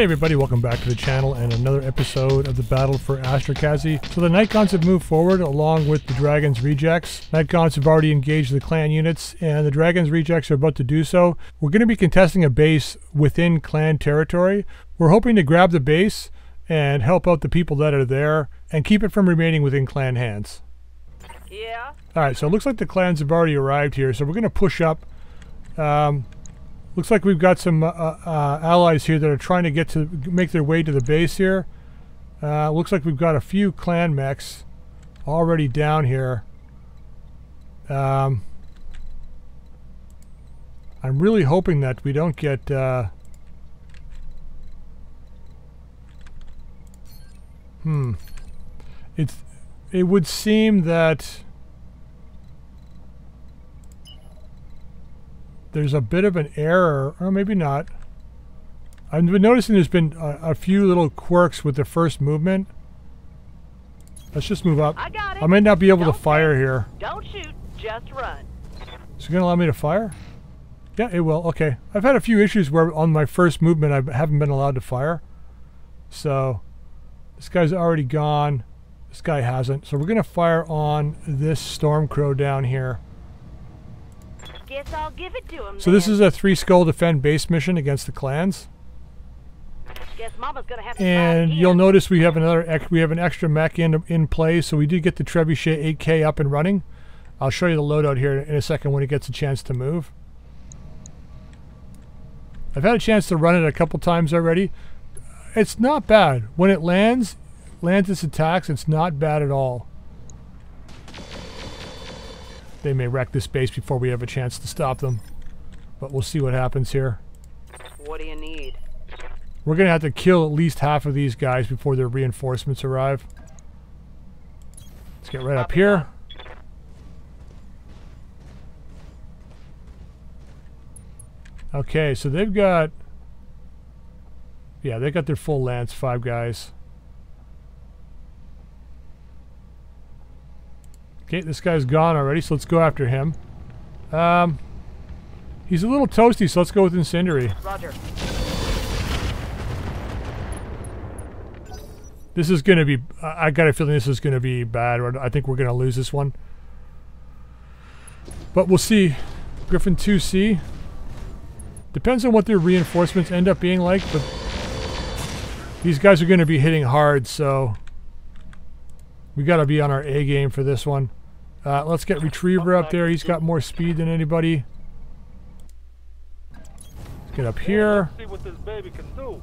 Hey everybody, welcome back to the channel and another episode of the battle for Astrokaszy. So the Nightguns have moved forward along with the Dragon's Rejects. Nightguns have already engaged the clan units and the Dragon's Rejects are about to do so. We're going to be contesting a base within clan territory. We're hoping to grab the base and help out the people that are there and keep it from remaining within clan hands. Yeah. Alright, so it looks like the clans have already arrived here, so we're going to push up. Looks like we've got some allies here that are trying to make their way to the base here. Looks like we've got a few clan mechs already down here. I'm really hoping that we don't get It would seem that there's a bit of an error, or maybe not. I've been noticing there's been a few little quirks with the first movement. Let's just move up. I got it. I may not be able to fire here. Don't shoot, just run. Is it going to allow me to fire? Yeah, it will. Okay. I've had a few issues where on my first movement I haven't been allowed to fire. So this guy's already gone. This guy hasn't. So we're going to fire on this Stormcrow down here. Guess I'll give it to him. So this is a 3-skull defend base mission against the clans. Guess Mama's gonna have to and you'll notice we have an extra mech in play. So we did get the Trebuchet 8K up and running. I'll show you the loadout here in a second when it gets a chance to move. I've had a chance to run it a couple times already. It's not bad when it lands its attacks. It's not bad at all. They may wreck this base before we have a chance to stop them. But we'll see what happens here. What do you need? We're going to have to kill at least half of these guys before their reinforcements arrive. Let's get right up here. Okay, so they've got... Yeah, they got their full lance, 5 guys. Okay, this guy's gone already, so let's go after him. He's a little toasty, so let's go with Incendiary. Roger. This is going to be... I got a feeling this is going to be bad. I think we're going to lose this one. But we'll see. Griffin 2C. Depends on what their reinforcements end up being like, but... These guys are going to be hitting hard, so... We got to be on our A game for this one. Let's get Retriever up there. He's got more speed than anybody. Let's get up here. See what this baby can do.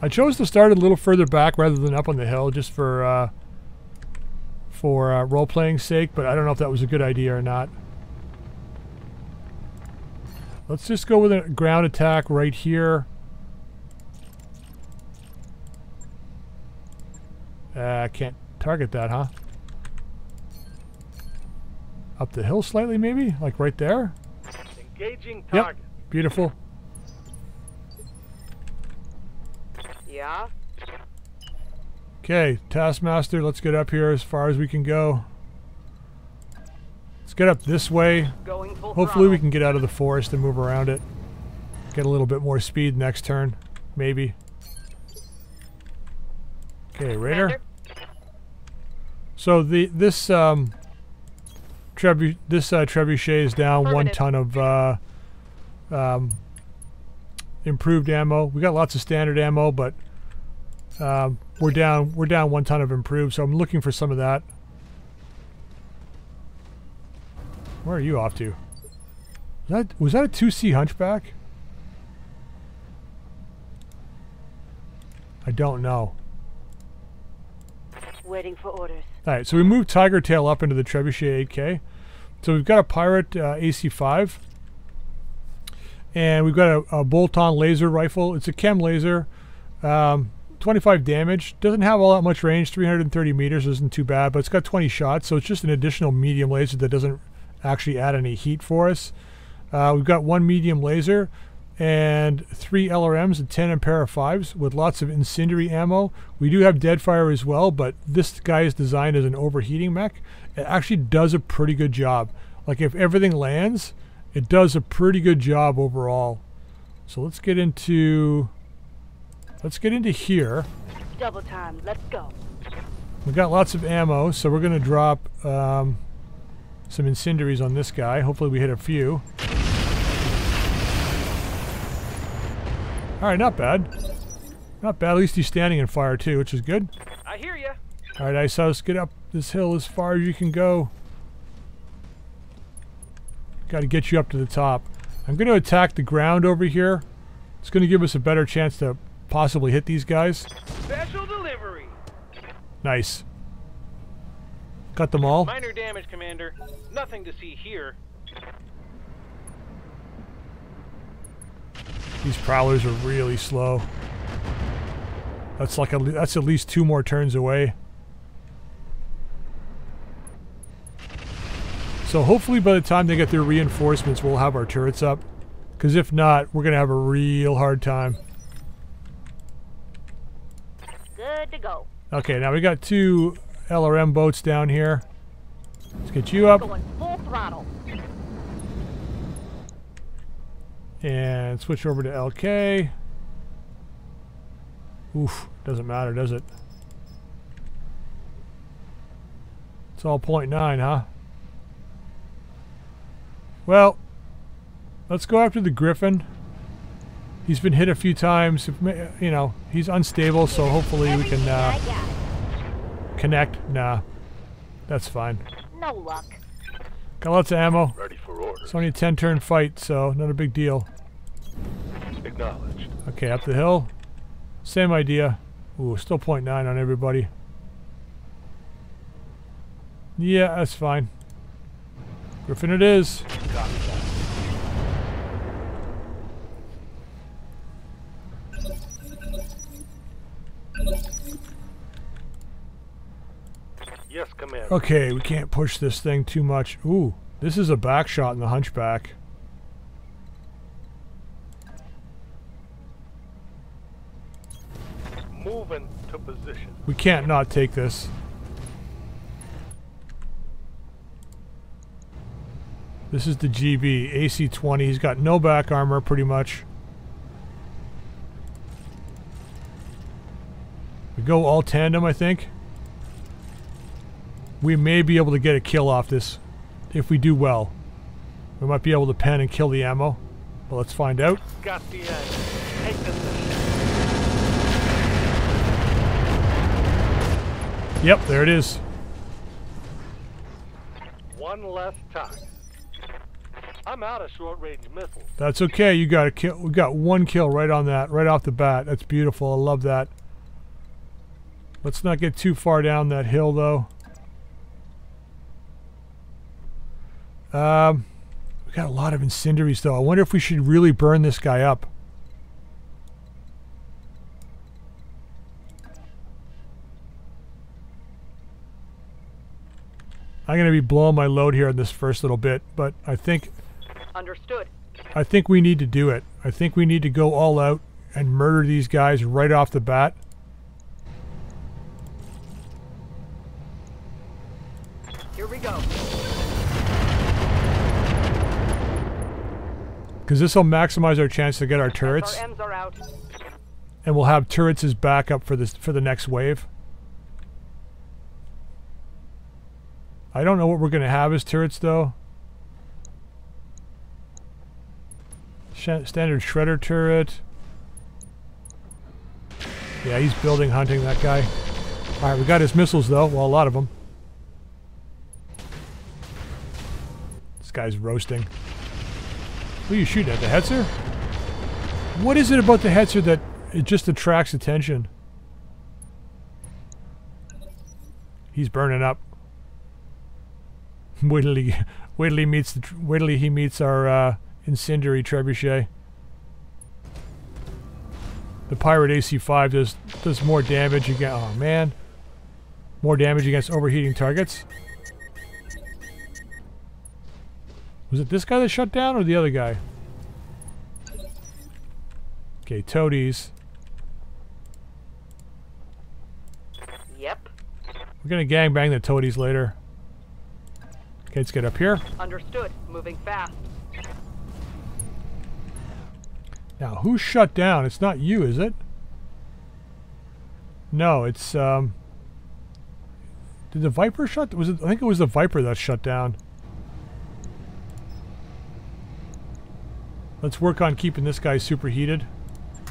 I chose to start a little further back rather than up on the hill just for role-playing sake, but I don't know if that was a good idea or not. Let's just go with a ground attack right here. Can't target that, huh? Up the hill slightly, maybe? Like right there? Engaging target. Yep. Beautiful. Yeah. Okay, Taskmaster, let's get up here as far as we can go. Let's get up this way. Hopefully we can get out of the forest and move around it. Get a little bit more speed next turn. Maybe. Okay, Raider. So this trebuchet is down 1 ton of improved ammo. We got lots of standard ammo, but we're down 1 ton of improved. So I'm looking for some of that. Where are you off to? Was that a 2C Hunchback? I don't know. Waiting for orders. All right, so we moved Tiger Tail up into the Trebuchet 8K. So we've got a Pirate AC-5. And we've got a bolt-on laser rifle. It's a Chem laser. 25 damage. Doesn't have all that much range. 330 meters isn't too bad, but it's got 20 shots. So it's just an additional medium laser that doesn't actually add any heat for us. We've got 1 medium laser and 3 LRMs and 10 Ampara 5s with lots of incendiary ammo. We do have Deadfire as well, but this guy is designed as an overheating mech. It actually does a pretty good job. Like if everything lands, it does a pretty good job overall. So let's get into here. Double time. Let's go. We've got lots of ammo, so we're gonna drop some incendiaries on this guy. Hopefully we hit a few. Alright, not bad. Not bad, at least he's standing in fire too, which is good. I hear ya. Alright, Icehouse, get up this hill as far as you can go. Gotta get you up to the top. I'm gonna attack the ground over here. It's gonna give us a better chance to possibly hit these guys. Special delivery. Nice. Got them all. Minor damage, Commander. Nothing to see here. These prowlers are really slow. That's like that's at least two more turns away. So hopefully by the time they get their reinforcements, we'll have our turrets up. Because if not, we're going to have a real hard time. Good to go. Okay, now we got two LRM boats down here. Let's get you up. Going full throttle. And switch over to LK. Oof, doesn't matter, does it? It's all 0.9, huh? Well, let's go after the Griffin. He's been hit a few times. You know, he's unstable, so hopefully we can connect. Nah, that's fine. No luck. Got lots of ammo. Ready for order. It's only a 10-turn fight, so not a big deal. Acknowledged. Okay, up the hill. Same idea. Ooh, still 0.9 on everybody. Yeah, that's fine. Griffin it is. Copy that. Yes, Commander. Okay, we can't push this thing too much. Ooh, this is a back shot in the Hunchback. Moving to position. We can't not take this. This is the GB, AC-20. He's got no back armor, pretty much. We go all tandem, I think. We may be able to get a kill off this if we do well. We might be able to pen and kill the ammo, but let's find out. Got the edge. Take this. Yep, there it is. One less time. I'm out of short-range missiles. That's okay. You got a kill. We got one kill right on that, right off the bat. That's beautiful. I love that. Let's not get too far down that hill, though. We got a lot of incendiaries, though. I wonder if we should really burn this guy up. I'm going to be blowing my load here in this first little bit, but I think... Understood. I think we need to do it. I think we need to go all out and murder these guys right off the bat. Here we go. Because this will maximize our chance to get our turrets, SRMs are out. And we'll have turrets as backup for this for the next wave. I don't know what we're going to have as turrets though. Standard shredder turret. Yeah, he's building hunting that guy. All right, we got his missiles though. Well, a lot of them. This guy's roasting. Who are you shooting at? The Hetzer? What is it about the Hetzer that it just attracts attention? He's burning up. Wait till he meets our incendiary trebuchet. The Pirate AC-5 does more damage against. Oh man, more damage against overheating targets. Was it this guy that shut down or the other guy? Okay, Toadies. Yep. We're gonna gangbang the Toadies later. Okay, let's get up here. Understood. Moving fast. Now, who's shut down? It's not you, is it? No, it's, did the Viper shut? Was it, I think it was the Viper that shut down. Let's work on keeping this guy superheated.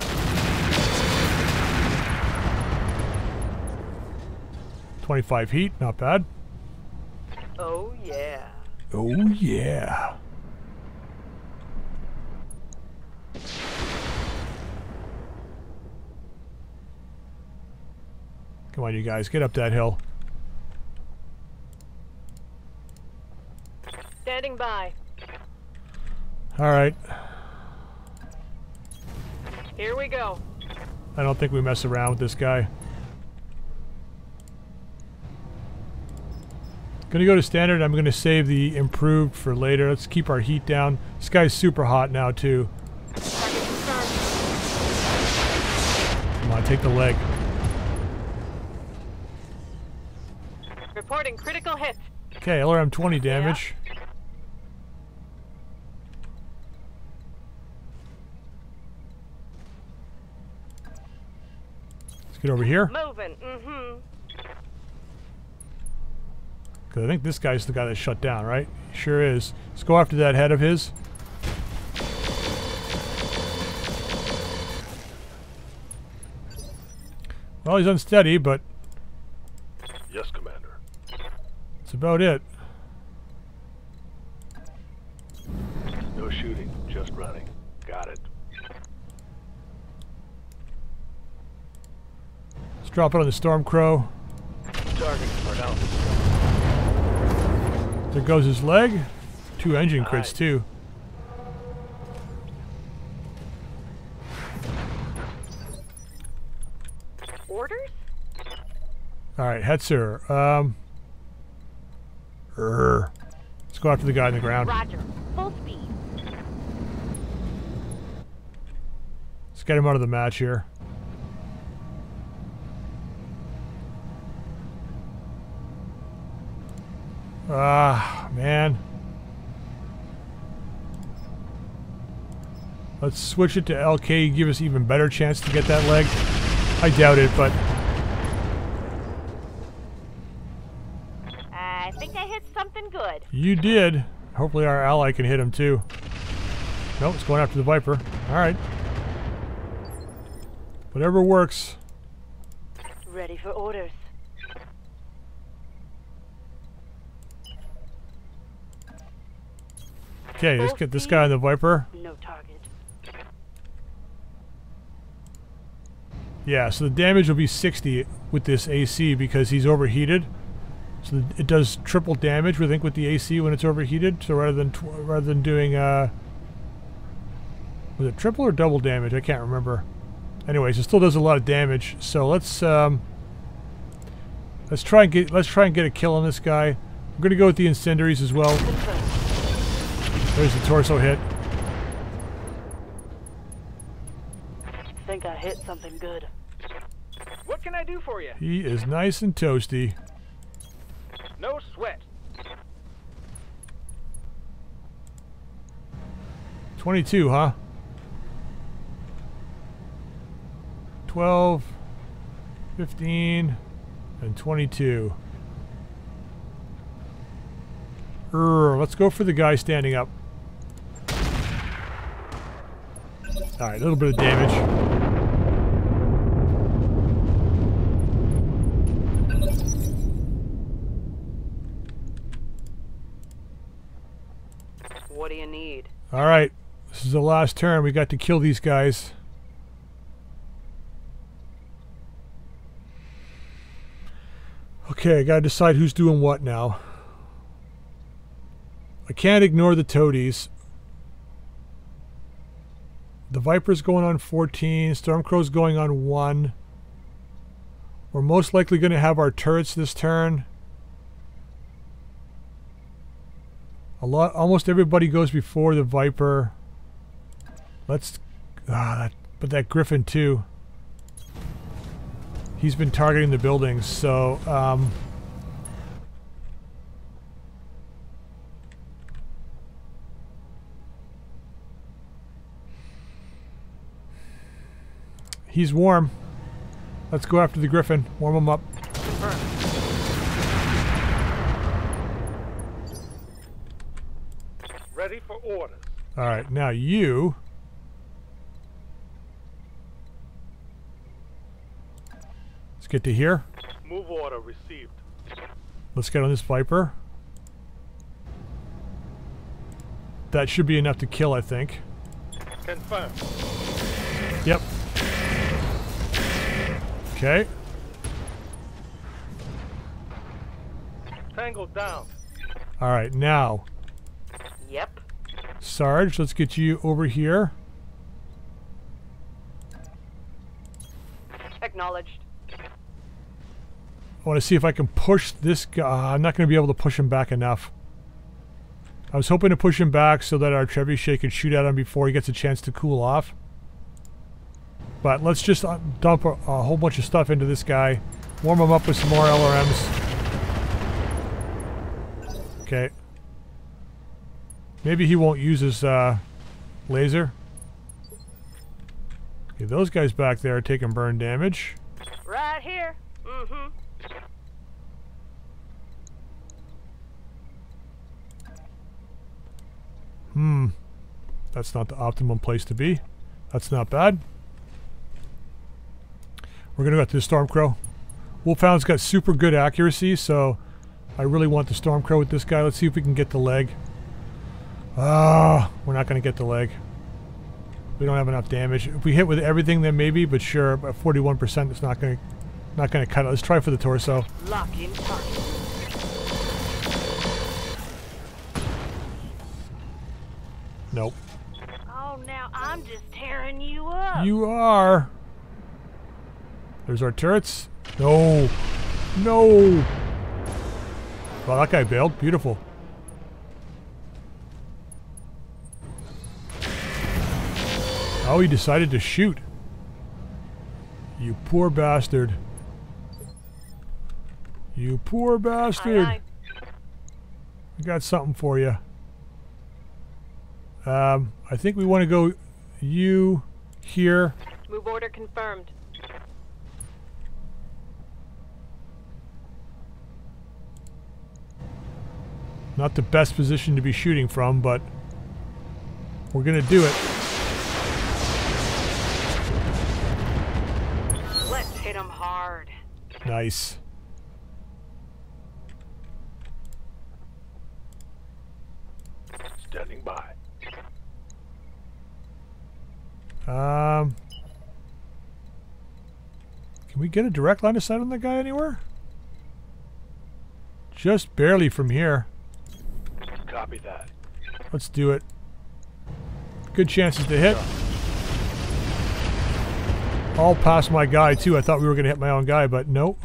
.25 heat, not bad. Oh yeah. Oh yeah. Come on, you guys, get up that hill. Standing by. All right. Here we go. I don't think we mess around with this guy. Gonna go to standard. I'm gonna save the improved for later. Let's keep our heat down. This guy's super hot now too. Come on, take the leg. Reporting critical hit. Okay, LRM 20 damage. Yeah. Let's get over here. Moving. Mm-hmm. I think this guy's the guy that shut down, right? He sure is. Let's go after that head of his. Well, he's unsteady, but... Yes, Commander. That's about it. No shooting, just running. Got it. Let's drop it on the Stormcrow. Target for Alpha. There goes his leg. Two engine crits too. Orders? Alright, Hetzer. Let's go after the guy on the ground. Roger. Full speed. Let's get him out of the match here. Ah, man. Let's switch it to LK, give us even better chance to get that leg. I doubt it, but... I think I hit something good. You did. Hopefully our ally can hit him too. Nope, it's going after the Viper. Alright. Whatever works. Ready for orders. Okay, let's get this guy on the Viper. No target. Yeah, so the damage will be 60 with this AC because he's overheated. So it does triple damage, we think, with the AC when it's overheated. So rather than doing was it triple or double damage? I can't remember. Anyways, it still does a lot of damage. So let's try and get a kill on this guy. I'm gonna go with the incendiaries as well. There's the torso hit. Think I hit something good. What can I do for you? He is nice and toasty. No sweat. 22, huh? 12, 15, and 22. Let's go for the guy standing up. Alright, a little bit of damage. What do you need? Alright, this is the last turn. We got to kill these guys. Okay, I gotta decide who's doing what now. I can't ignore the Toadies. The Viper's going on 14. Stormcrow's going on 1. We're most likely going to have our turrets this turn. Almost everybody goes before the Viper. Let's... but that Griffin too. He's been targeting the buildings, so... He's warm. Let's go after the Griffin. Warm him up. Ready for orders. All right, now you. Let's get to here. Move order received. Let's get on this Viper. That should be enough to kill, I think. Confirm. Yep. Okay. Tangle down. All right, now. Yep. Sarge, let's get you over here. Acknowledged. I want to see if I can push this guy. I'm not going to be able to push him back enough. I was hoping to push him back so that our Trebuchet could shoot at him before he gets a chance to cool off. But let's just dump a whole bunch of stuff into this guy. Warm him up with some more LRMs. Okay. Maybe he won't use his laser. Okay, those guys back there are taking burn damage. Right here. Mm-hmm. Hmm, that's not the optimum place to be. That's not bad. We're gonna go to the Stormcrow. Wolfhound's got super good accuracy, so I really want the Stormcrow with this guy. Let's see if we can get the leg. Ah, we're not gonna get the leg. We don't have enough damage. If we hit with everything, then maybe, but sure, at 41%, it's not gonna cut it. Let's try for the torso. Lock in target. Nope. Oh, now I'm just tearing you up. You are. There's our turrets. No. No. Well, that guy bailed. Beautiful. Oh, he decided to shoot. You poor bastard. You poor bastard. Aye, aye. I got something for you. I think we want to go you here. Move order confirmed. Not the best position to be shooting from, but we're going to do it. Let's hit him hard. Nice. Standing by. Can we get a direct line of sight on that guy anywhere? Just barely from here. Copy that. Let's do it. Good chances to hit. All past my guy too. I thought we were gonna hit my own guy, but nope.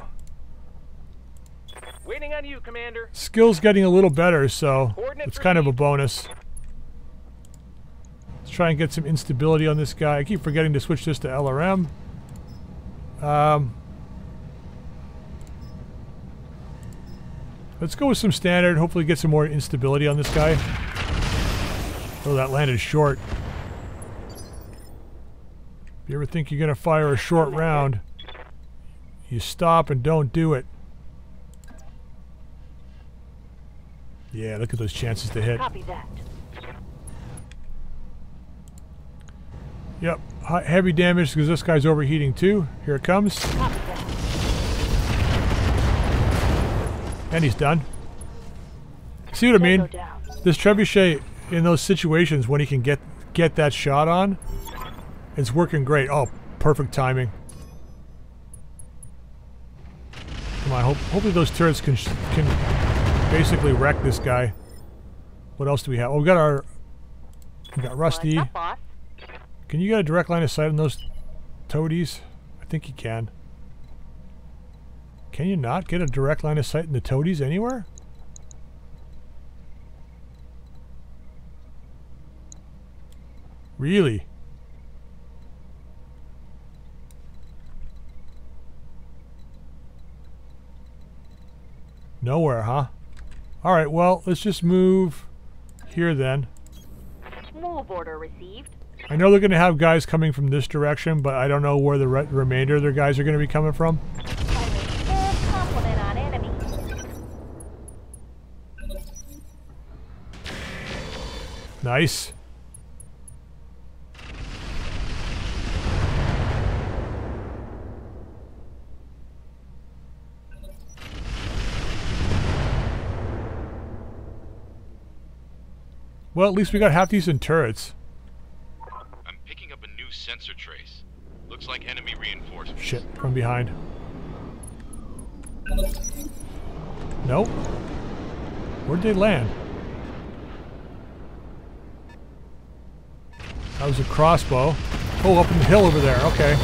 Waiting on you, Commander. Skill's getting a little better, so it's kind of a bonus. Try and get some instability on this guy. I keep forgetting to switch this to LRM. Let's go with some standard. Hopefully get some more instability on this guy. Oh, that landed short. If you ever think you're going to fire a short round, you stop and don't do it. Yeah, look at those chances to hit. Copy that. Yep, heavy damage because this guy's overheating too. Here it comes. And he's done. See what I mean? This Trebuchet, in those situations when he can get that shot on, it's working great. Oh, perfect timing. Come on, hopefully those turrets can basically wreck this guy. What else do we have? Oh, we got Rusty. Can you get a direct line of sight on those toadies? I think you can. Can you not get a direct line of sight on the toadies anywhere? Really? Nowhere, huh? All right, well, let's just move here then. Move order received. I know they're going to have guys coming from this direction, but I don't know where the remainder of their guys are going to be coming from. Nice. Well, at least we got half-decent turrets. I'm picking up a new sensor trace. Looks like enemy reinforcements. Shit, from behind. Nope. Where'd they land? That was a crossbow. Oh, up in the hill over there. Okay.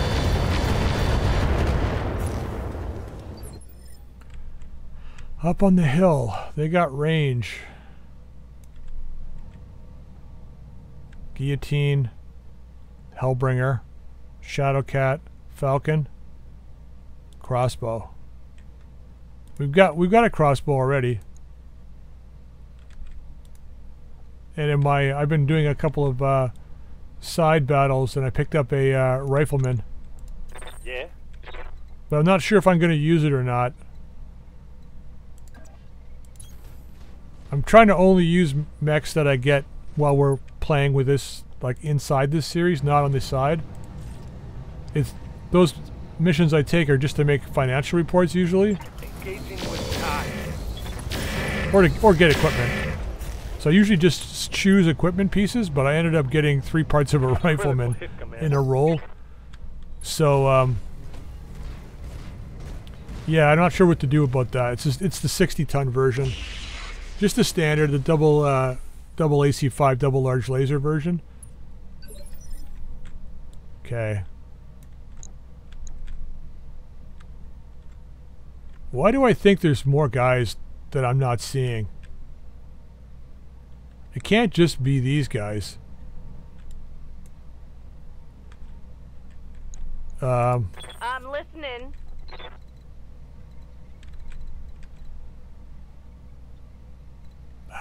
Up on the hill. They got range. Guillotine, Hellbringer, Shadowcat, Falcon, crossbow. We've got a crossbow already. And in my I've been doing a couple of side battles, and I picked up a rifleman. Yeah. But I'm not sure if I'm going to use it or not. I'm trying to only use mechs that I get while we're playing with this, like inside this series, not on this side. It's those missions I take are just to make financial reports usually, or get equipment. So I usually just choose equipment pieces, but I ended up getting 3 parts of a rifleman in a roll. So yeah, I'm not sure what to do about that. It's just, it's the 60-ton version, just the standard, the double AC-5, double large laser version. Okay. Why do I think there's more guys that I'm not seeing? It can't just be these guys. I'm listening.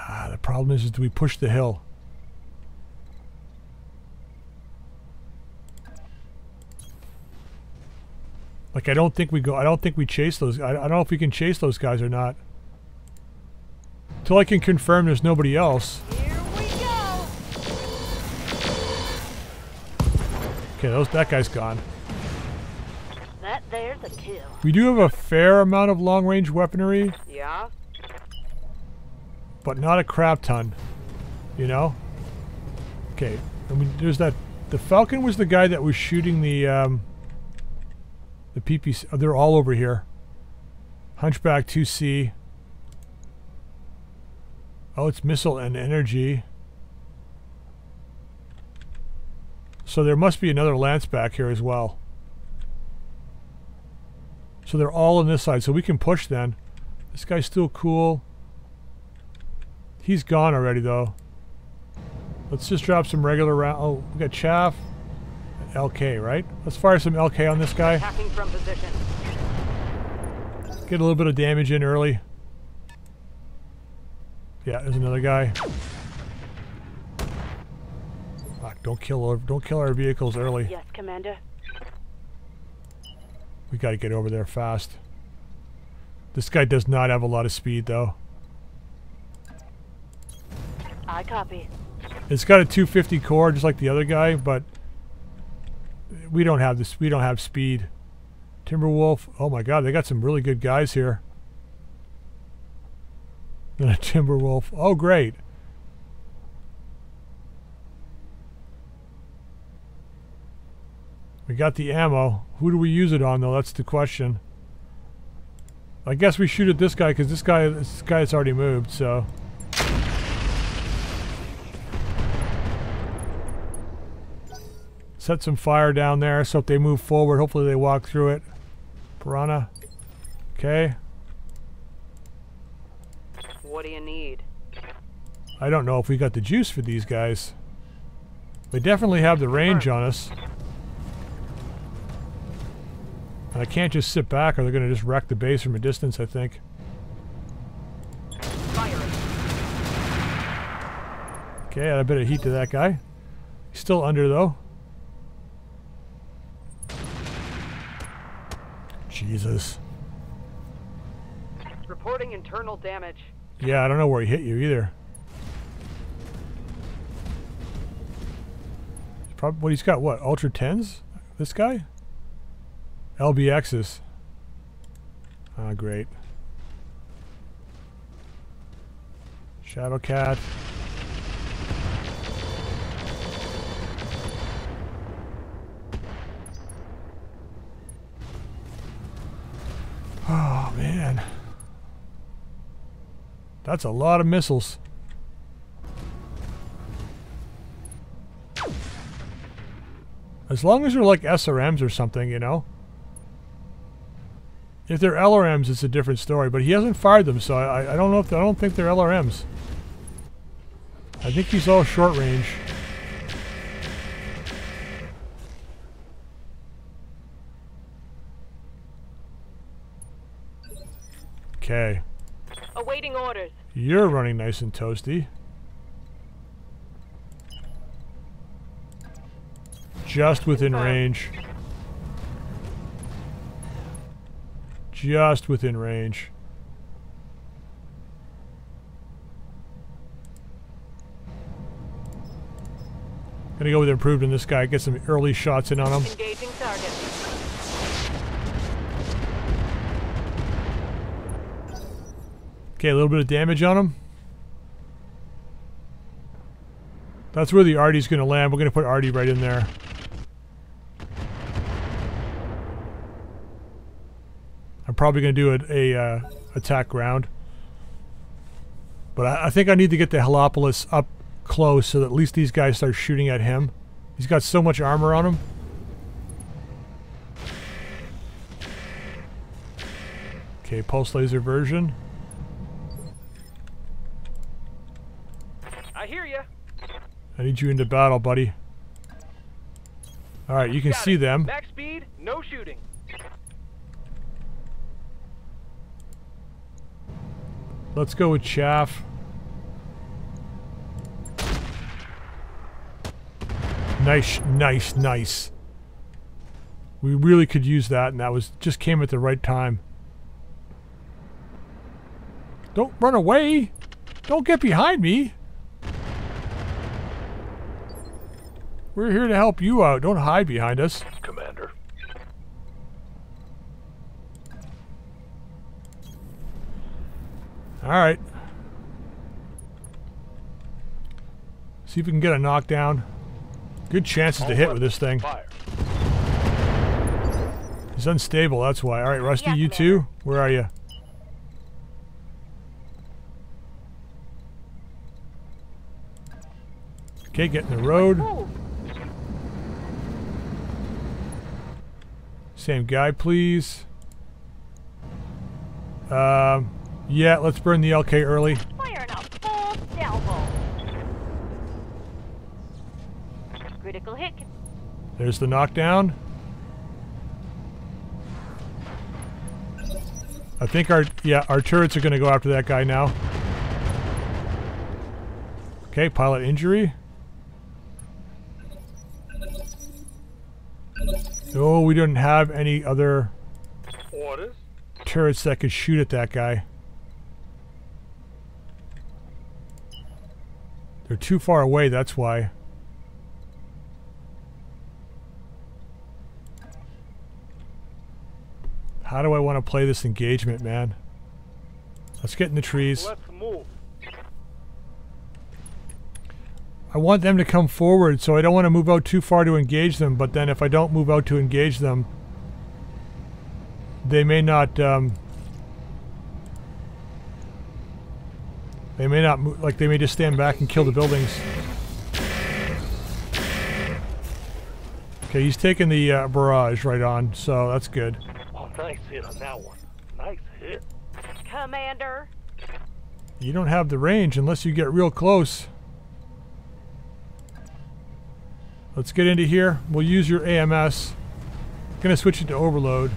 Ah, the problem is do we push the hill? Like, I don't think we chase those. I don't know if we can chase those guys or not. Till I can confirm there's nobody else. Here we go. Okay, that guy's gone. That there's a kill. We do have a fair amount of long-range weaponry. Yeah. But not a crap ton, you know? Okay, I mean, there's that. The Falcon was the guy that was shooting the PPC. Oh, they're all over here. Hunchback 2C. Oh, it's missile and energy. So there must be another lance back here as well. So they're all on this side, so we can push then. This guy's still cool. He's gone already, though. Let's just drop some regular round. Oh, we got chaff. LK, right? Let's fire some LK on this guy. From position. Get a little bit of damage in early. Yeah, there's another guy. Fuck, don't kill our vehicles early. Yes, Commander. We gotta get over there fast. This guy does not have a lot of speed, though. I copy. It's got a 250 core just like the other guy, but we don't have this. We don't have speed. Timberwolf. Oh my God, they got some really good guys here. And a Timberwolf. Oh great. We got the ammo. Who do we use it on though? That's the question. I guess we shoot at this guy because this guy's already moved. So. Set some fire down there, so if they move forward, hopefully they walk through it. Piranha. Okay. What do you need? I don't know if we got the juice for these guys. They definitely have the range on us. And I can't just sit back or they're going to just wreck the base from a distance, I think. Fire. Okay, add a bit of heat to that guy. Still under though. Jesus. Reporting internal damage. Yeah, I don't know where he hit you either. Probably what he's got, what, Ultra 10s? This guy? LBXs. Ah, great. Shadowcat. Oh, man. That's a lot of missiles. As long as they're like SRMs or something, you know. If they're LRMs, it's a different story. But he hasn't fired them, so I don't know if I don't think they're LRMs. I think he's all short range. Okay. Awaiting orders. You're running nice and toasty. Just within range. Just within range. Gonna go with improved on this guy, get some early shots in on him. Engaging target. Okay, a little bit of damage on him. That's where the Artie's gonna land. We're gonna put Artie right in there. Probably going to do a attack round. But I think I need to get the Helepolis up close so that at least these guys start shooting at him. He's got so much armor on him. Okay, pulse laser version. I hear you. I need you into battle, buddy. All right, you can see them. Max speed, no shooting. Let's go with chaff. Nice, nice, nice. We really could use that, and that was just came at the right time. Don't run away. Don't get behind me. We're here to help you out. Don't hide behind us. Commander. Alright. See if we can get a knockdown. Good chances to hit with this thing. He's unstable, that's why. Alright, Rusty, you too? Where are you? Okay, get in the road. Same guy, please. Yeah, let's burn the LK early. Fire in a full salvo. Critical hit. There's the knockdown. I think our turrets are going to go after that guy now. Okay, pilot injury. Oh, we didn't have any other turrets that could shoot at that guy. They're too far away, that's why. How do I want to play this engagement, man? Let's get in the trees. Let's move. I want them to come forward, so I don't want to move out too far to engage them, but then if I don't move out to engage them, they may not move, like they may just stand back and kill the buildings. Okay, he's taking the barrage right on, so that's good. Oh, nice hit on that one. Nice hit. Commander. You don't have the range unless you get real close. Let's get into here. We'll use your AMS. I'm gonna switch it to overload.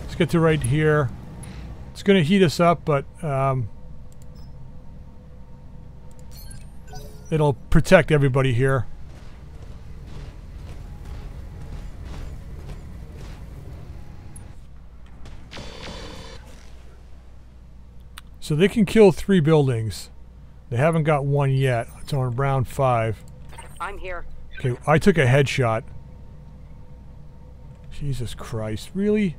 Let's get to right here. It's gonna heat us up, but it'll protect everybody here. So they can kill 3 buildings. They haven't got one yet. It's on round 5. I'm here. Okay, I took a headshot. Jesus Christ, really?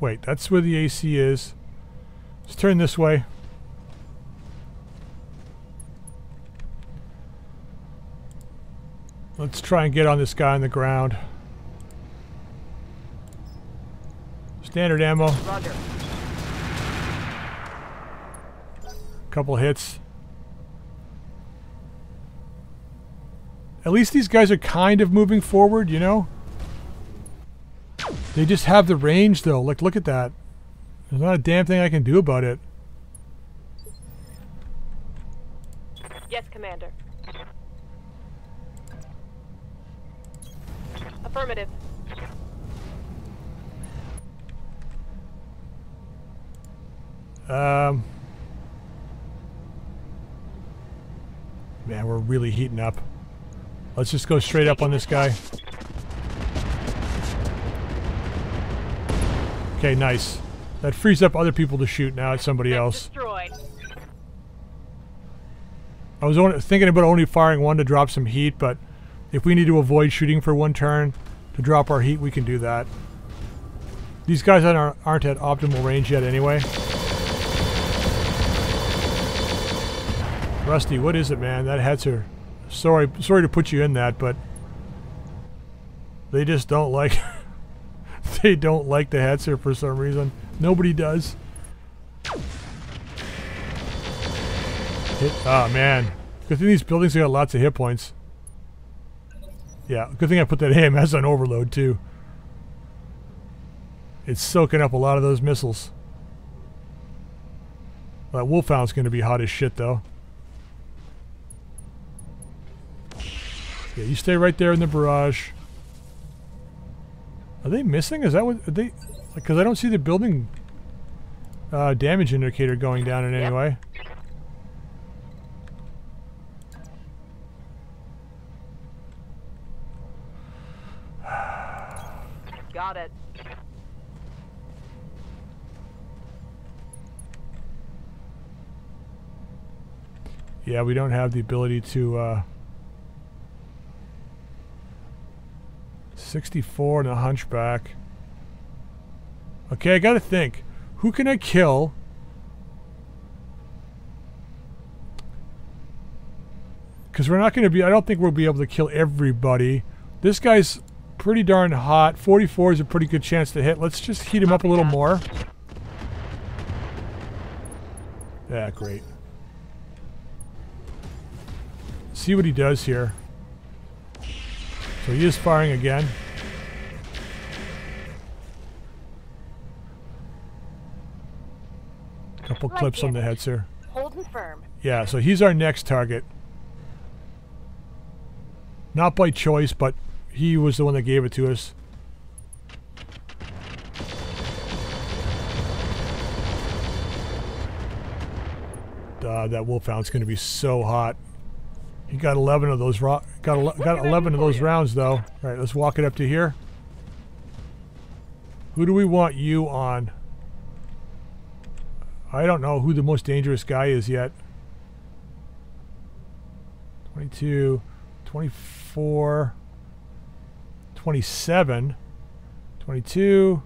Wait, that's where the AC is. Let's turn this way. Let's try and get on this guy on the ground. Standard ammo. Roger. Couple hits. At least these guys are kind of moving forward, you know? They just have the range, though. Like, look at that. There's not a damn thing I can do about it. Yes, Commander. Affirmative. Man, we're really heating up. Let's just go straight up on this guy. Okay, nice. That frees up other people to shoot now at somebody else. I was only thinking about only firing one to drop some heat, but if we need to avoid shooting for one turn to drop our heat, we can do that. These guys aren't at optimal range yet anyway. Rusty, what is it, man? That Hetzer. Sorry to put you in that, but they just don't like they don't like the Hetzer for some reason. Nobody does. Hit, oh man. Good thing these buildings have got lots of hit points. Yeah, good thing I put that AMS on overload too. It's soaking up a lot of those missiles. That Wolfhound's gonna be hot as shit though. Yeah, you stay right there in the barrage. Are they missing? Is that what are they? Because I don't see the building damage indicator going down in any way. Got it. Yeah, we don't have the ability to. 64 and a hunchback. Okay, I gotta think. Who can I kill? Because we're not gonna be, I don't think we'll be able to kill everybody. This guy's pretty darn hot. 44 is a pretty good chance to hit. Let's just heat him up a little more. Yeah, great. See what he does here. So he is firing again. Couple clips on the head, sir. Holding firm. Yeah, so he's our next target. Not by choice, but he was the one that gave it to us. That Wolfhound's going to be so hot. He got 11 of those rounds though. All right, let's walk it up to here. Who do we want you on? I don't know who the most dangerous guy is yet. 22, 24, 27, 22,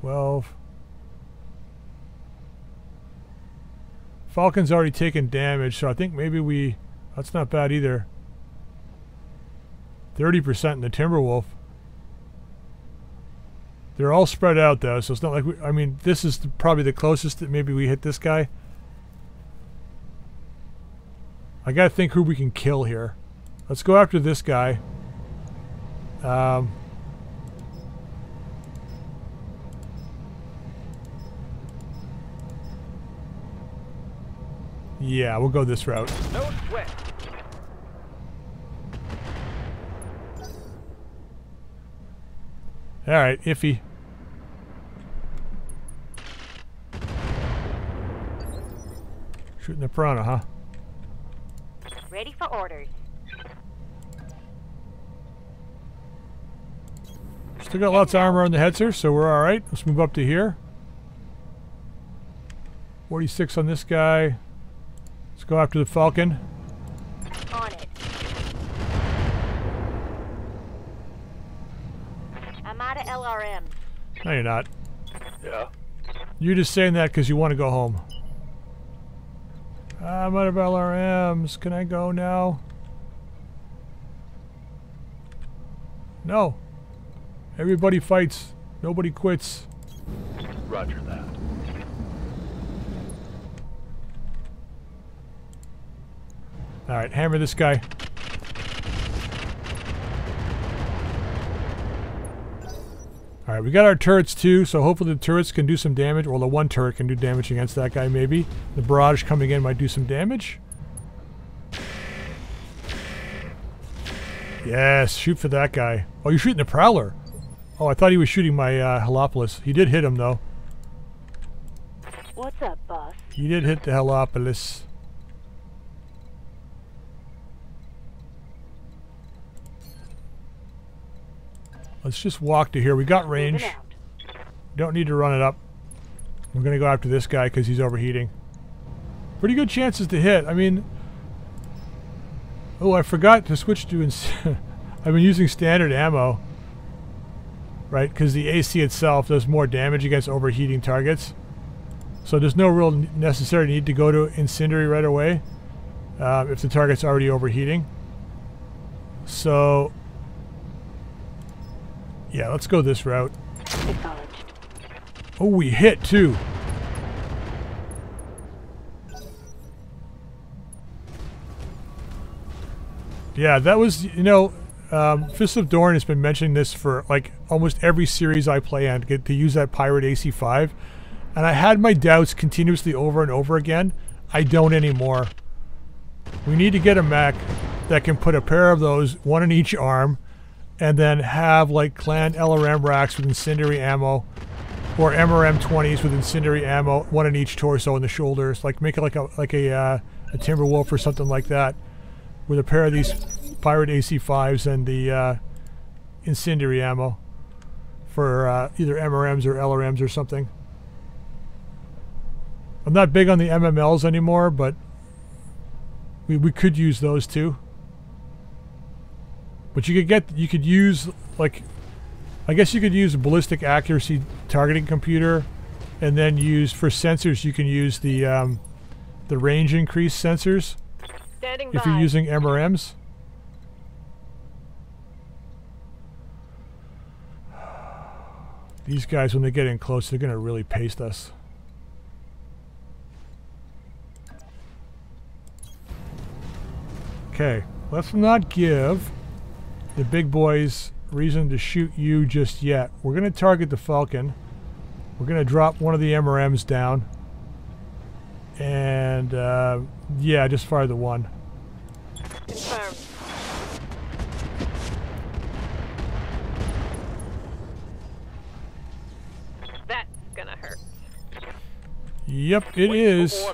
12. Falcon's already taken damage, so I think maybe we... That's not bad either. 30% in the Timberwolf. They're all spread out, though, so it's not like we... I mean, this is probably the closest that maybe we hit this guy. I gotta think who we can kill here. Let's go after this guy. Yeah, we'll go this route. No sweat. All right, iffy. Shooting the piranha, huh? Ready for orders. Still got lots of armor on the Hetzer, so we're all right. Let's move up to here. 46 on this guy. Let's go after the Falcon. On it. I'm out of LRM. No, you're not. Yeah. You're just saying that because you want to go home. I'm out of LRMs. Can I go now? No. Everybody fights. Nobody quits. Roger that. All right, hammer this guy. All right, we got our turrets too, so hopefully the turrets can do some damage. Well, the one turret can do damage against that guy, maybe. The barrage coming in might do some damage. Yes, shoot for that guy. Oh, you're shooting the Prowler. Oh, I thought he was shooting my Helepolis. He did hit him, though. What's up, boss? He did hit the Helepolis. Let's just walk to here. We got range. Don't need to run it up. We're going to go after this guy because he's overheating. Pretty good chances to hit. I mean... Oh, I forgot to switch to... I've been using standard ammo. Right, because the AC itself does more damage against overheating targets. So there's no real necessary need to go to incendiary right away if the target's already overheating. So, yeah, let's go this route. Oh, we hit too. Yeah, that was, you know... Fist of Dorne has been mentioning this for like almost every series I play and get to use that Pirate AC-5, and I had my doubts continuously over and over again. I don't anymore. We need to get a mech that can put a pair of those, one in each arm, and then have like clan LRM racks with incendiary ammo, or MRM-20s with incendiary ammo, one in each torso and the shoulders. Like make it like a Timberwolf or something like that, with a pair of these Pirate AC-5s and the incendiary ammo for either MRMs or LRMs or something. I'm not big on the MMLs anymore, but we could use those too. But you could use like, I guess you could use a ballistic accuracy targeting computer, and then use for sensors you can use the range increase sensors if you're using MRMs. These guys, when they get in close, they're going to really paste us. Okay, let's not give the big boys reason to shoot you just yet. We're going to target the Falcon. We're going to drop one of the MRMs down. And, yeah, just fire the one. Confirmed. Yep, it is.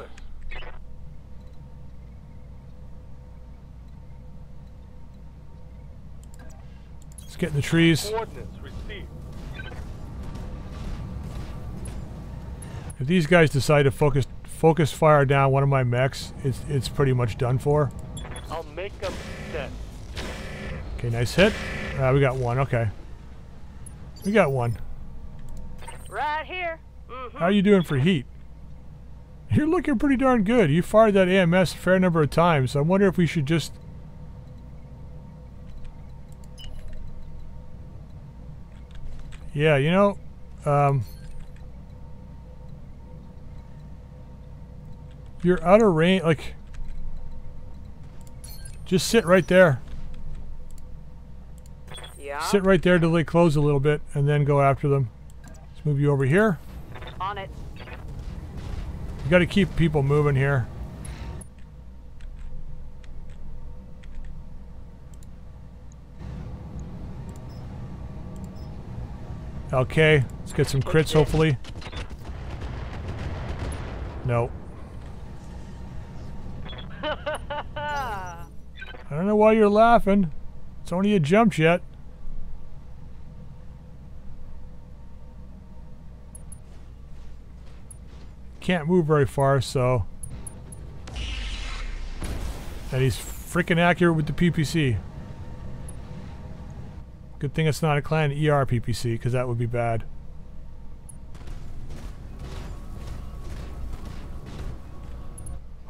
Let's get in the trees. If these guys decide to focus fire down one of my mechs, it's pretty much done for. I'll make them set. Okay, nice hit. We got one. Okay, we got one. Right here. Mm-hmm. How are you doing for heat? You're looking pretty darn good. You fired that AMS a fair number of times. I wonder if we should just... Yeah, you know... You're out of range, like... Just sit right there. Yeah. Sit right there till they close a little bit, and then go after them. Let's move you over here. On it. You got to keep people moving here. Okay, let's get some crits hopefully. No. I don't know why you're laughing. It's only a jump jet. can't move very far, so... And he's freaking accurate with the PPC. Good thing it's not a clan ER PPC, because that would be bad.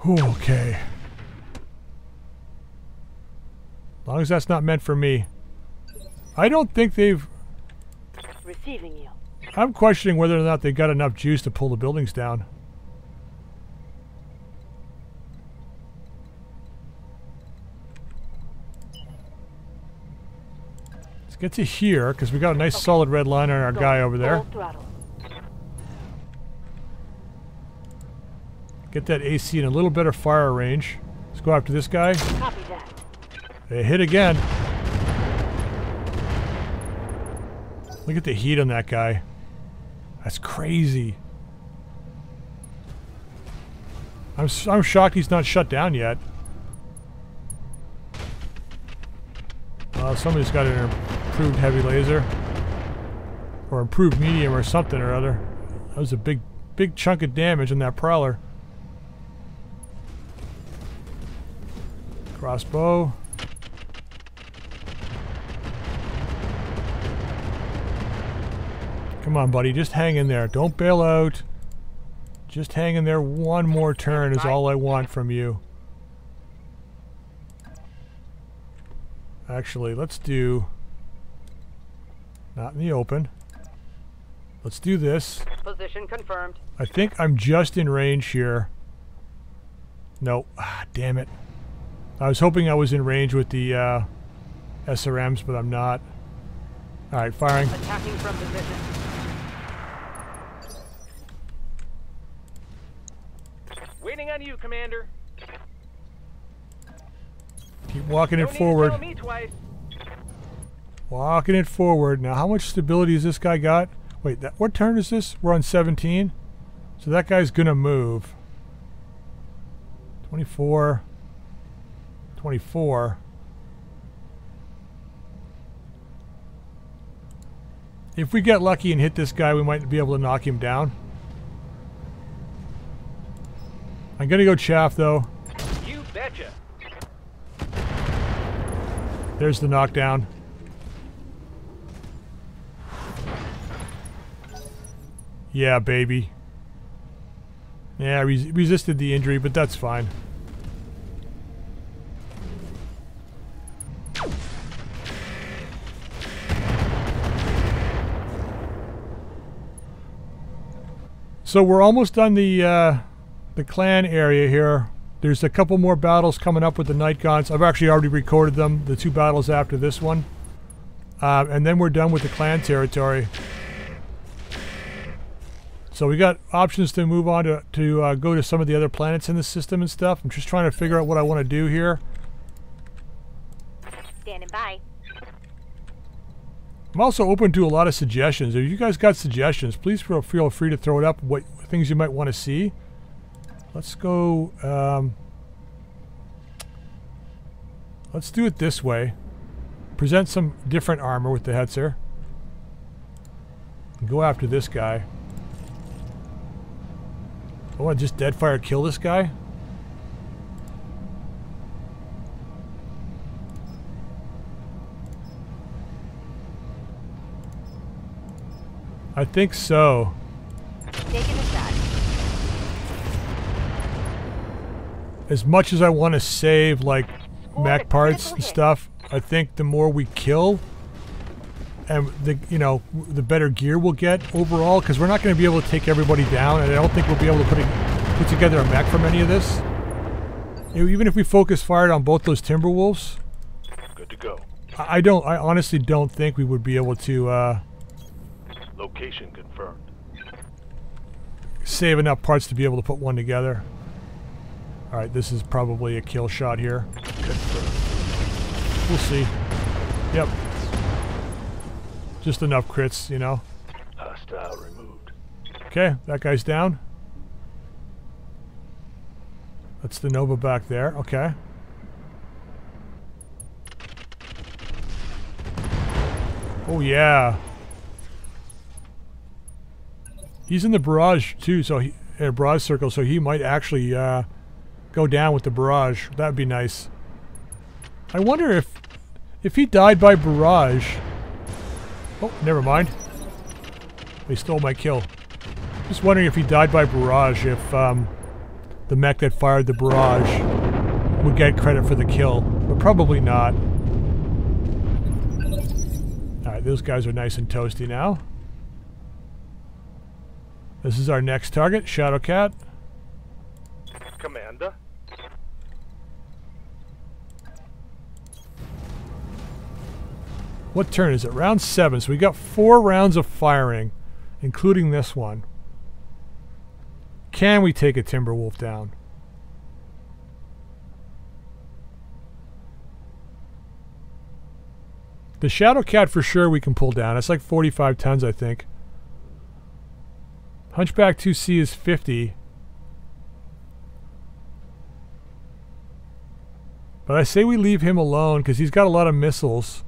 Ooh, okay. As long as that's not meant for me. I don't think they've... Receiving you. I'm questioning whether or not they got enough juice to pull the buildings down. Let's get to here, because we got a nice solid red line on our guy over there. Get that AC in a little better fire range. Let's go after this guy. Copy that. They hit again. Look at the heat on that guy. That's crazy. I'm shocked he's not shut down yet. Well, somebody's got an improved heavy laser. Or improved medium or something or other. That was a big chunk of damage on that Prowler. Crossbow. Come on, buddy. Just hang in there. Don't bail out. Just hang in there. One more turn is all I want from you. Actually, let's do... Not in the open. Let's do this. Position confirmed. I think I'm just in range here. No. Ah, damn it. I was hoping I was in range with the SRMs, but I'm not. Alright, firing. Attacking from position. Waiting on you, Commander. Keep walking it forward. Don't need to tell me twice. Walking it forward. Now, how much stability has this guy got? Wait, what turn is this? We're on 17. So that guy's gonna move. 24. 24. If we get lucky and hit this guy, we might be able to knock him down. I'm gonna go chaff though. You betcha. There's the knockdown. Yeah, baby. Yeah, resisted the injury, but that's fine. So we're almost on the clan area here. There's a couple more battles coming up with the Nightguns. I've actually already recorded them, the two battles after this one. And then we're done with the clan territory. So we got options to move on to go to some of the other planets in the system and stuff. I'm just trying to figure out what I want to do here. Standing by. I'm also open to a lot of suggestions. If you guys got suggestions, please feel free to throw it up, what things you might want to see. Let's go, let's do it this way. Present some different armor with the Hetzer. Go after this guy. I want to just Deadfire kill this guy. I think so. As much as I want to save, like, mech parts and stuff, I think the more we kill, and the, you know, the better gear we'll get overall, because we're not going to be able to take everybody down, and I don't think we'll be able to put together a mech from any of this. Even if we focus fired on both those Timberwolves, good to go. I honestly don't think we would be able to location confirmed. Save enough parts to be able to put one together. Alright, this is probably a kill shot here. We'll see. Yep. Just enough crits, you know. Hostile removed. Okay, that guy's down. That's the Nova back there. Okay. Oh yeah. He's in the barrage too, so he, a barrage circle, so he might actually go down with the barrage. That'd be nice. I wonder if he died by barrage. Oh, never mind. They stole my kill. Just wondering if he died by barrage, if the mech that fired the barrage would get credit for the kill, but probably not. Alright, those guys are nice and toasty now. This is our next target, Shadowcat. Commander. What turn is it? Round 7, so we got 4 rounds of firing, including this one. Can we take a Timberwolf down? The Shadowcat for sure we can pull down. It's like 45 tons, I think. Hunchback 2C is 50. But I say we leave him alone because he's got a lot of missiles.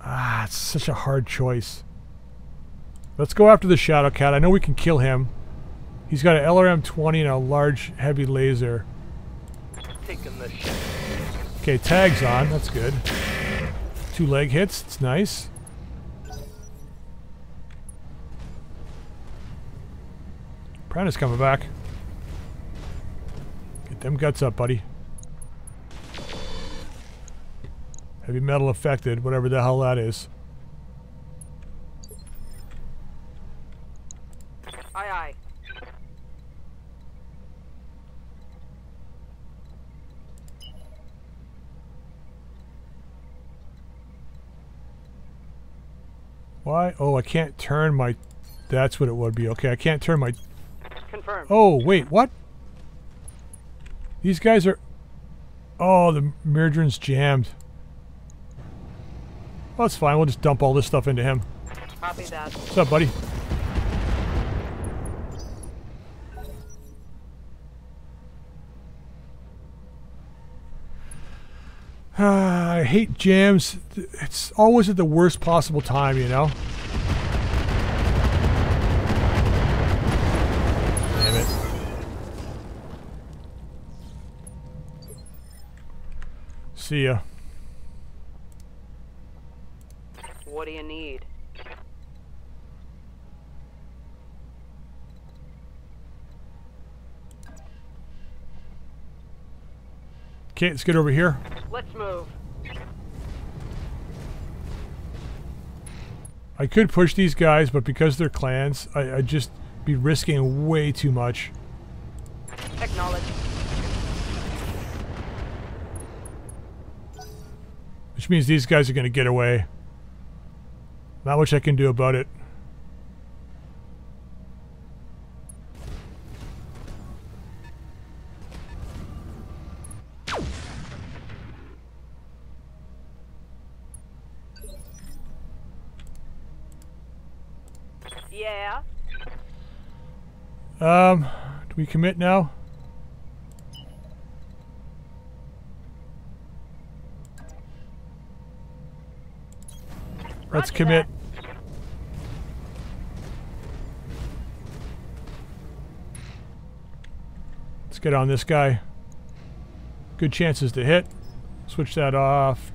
Ah, it's such a hard choice. Let's go after the Shadowcat. I know we can kill him. He's got an LRM-20 and a large, heavy laser. Taking the shot. Okay, tag's on. That's good. 2 leg hits. It's nice. Prana's coming back. Get them guts up, buddy. Heavy metal affected, whatever the hell that is. Aye, aye. Why? Oh, I can't turn my... That's what it would be. Okay, I can't turn my... Confirmed. Oh, wait, what? These guys are... Oh, the Myrdrain's jammed. Well, that's fine. We'll just dump all this stuff into him. Copy that. What's up, buddy? I hate jams. It's always at the worst possible time, you know? Damn it. See ya. What do you need? Okay, let's get over here. Let's move. I could push these guys, but because they're clans, I'd just be risking way too much. Acknowledge. Which means these guys are going to get away. Not much I can do about it. Yeah. Do we commit now? Let's commit. Let's get on this guy. Good chances to hit. Switch that off,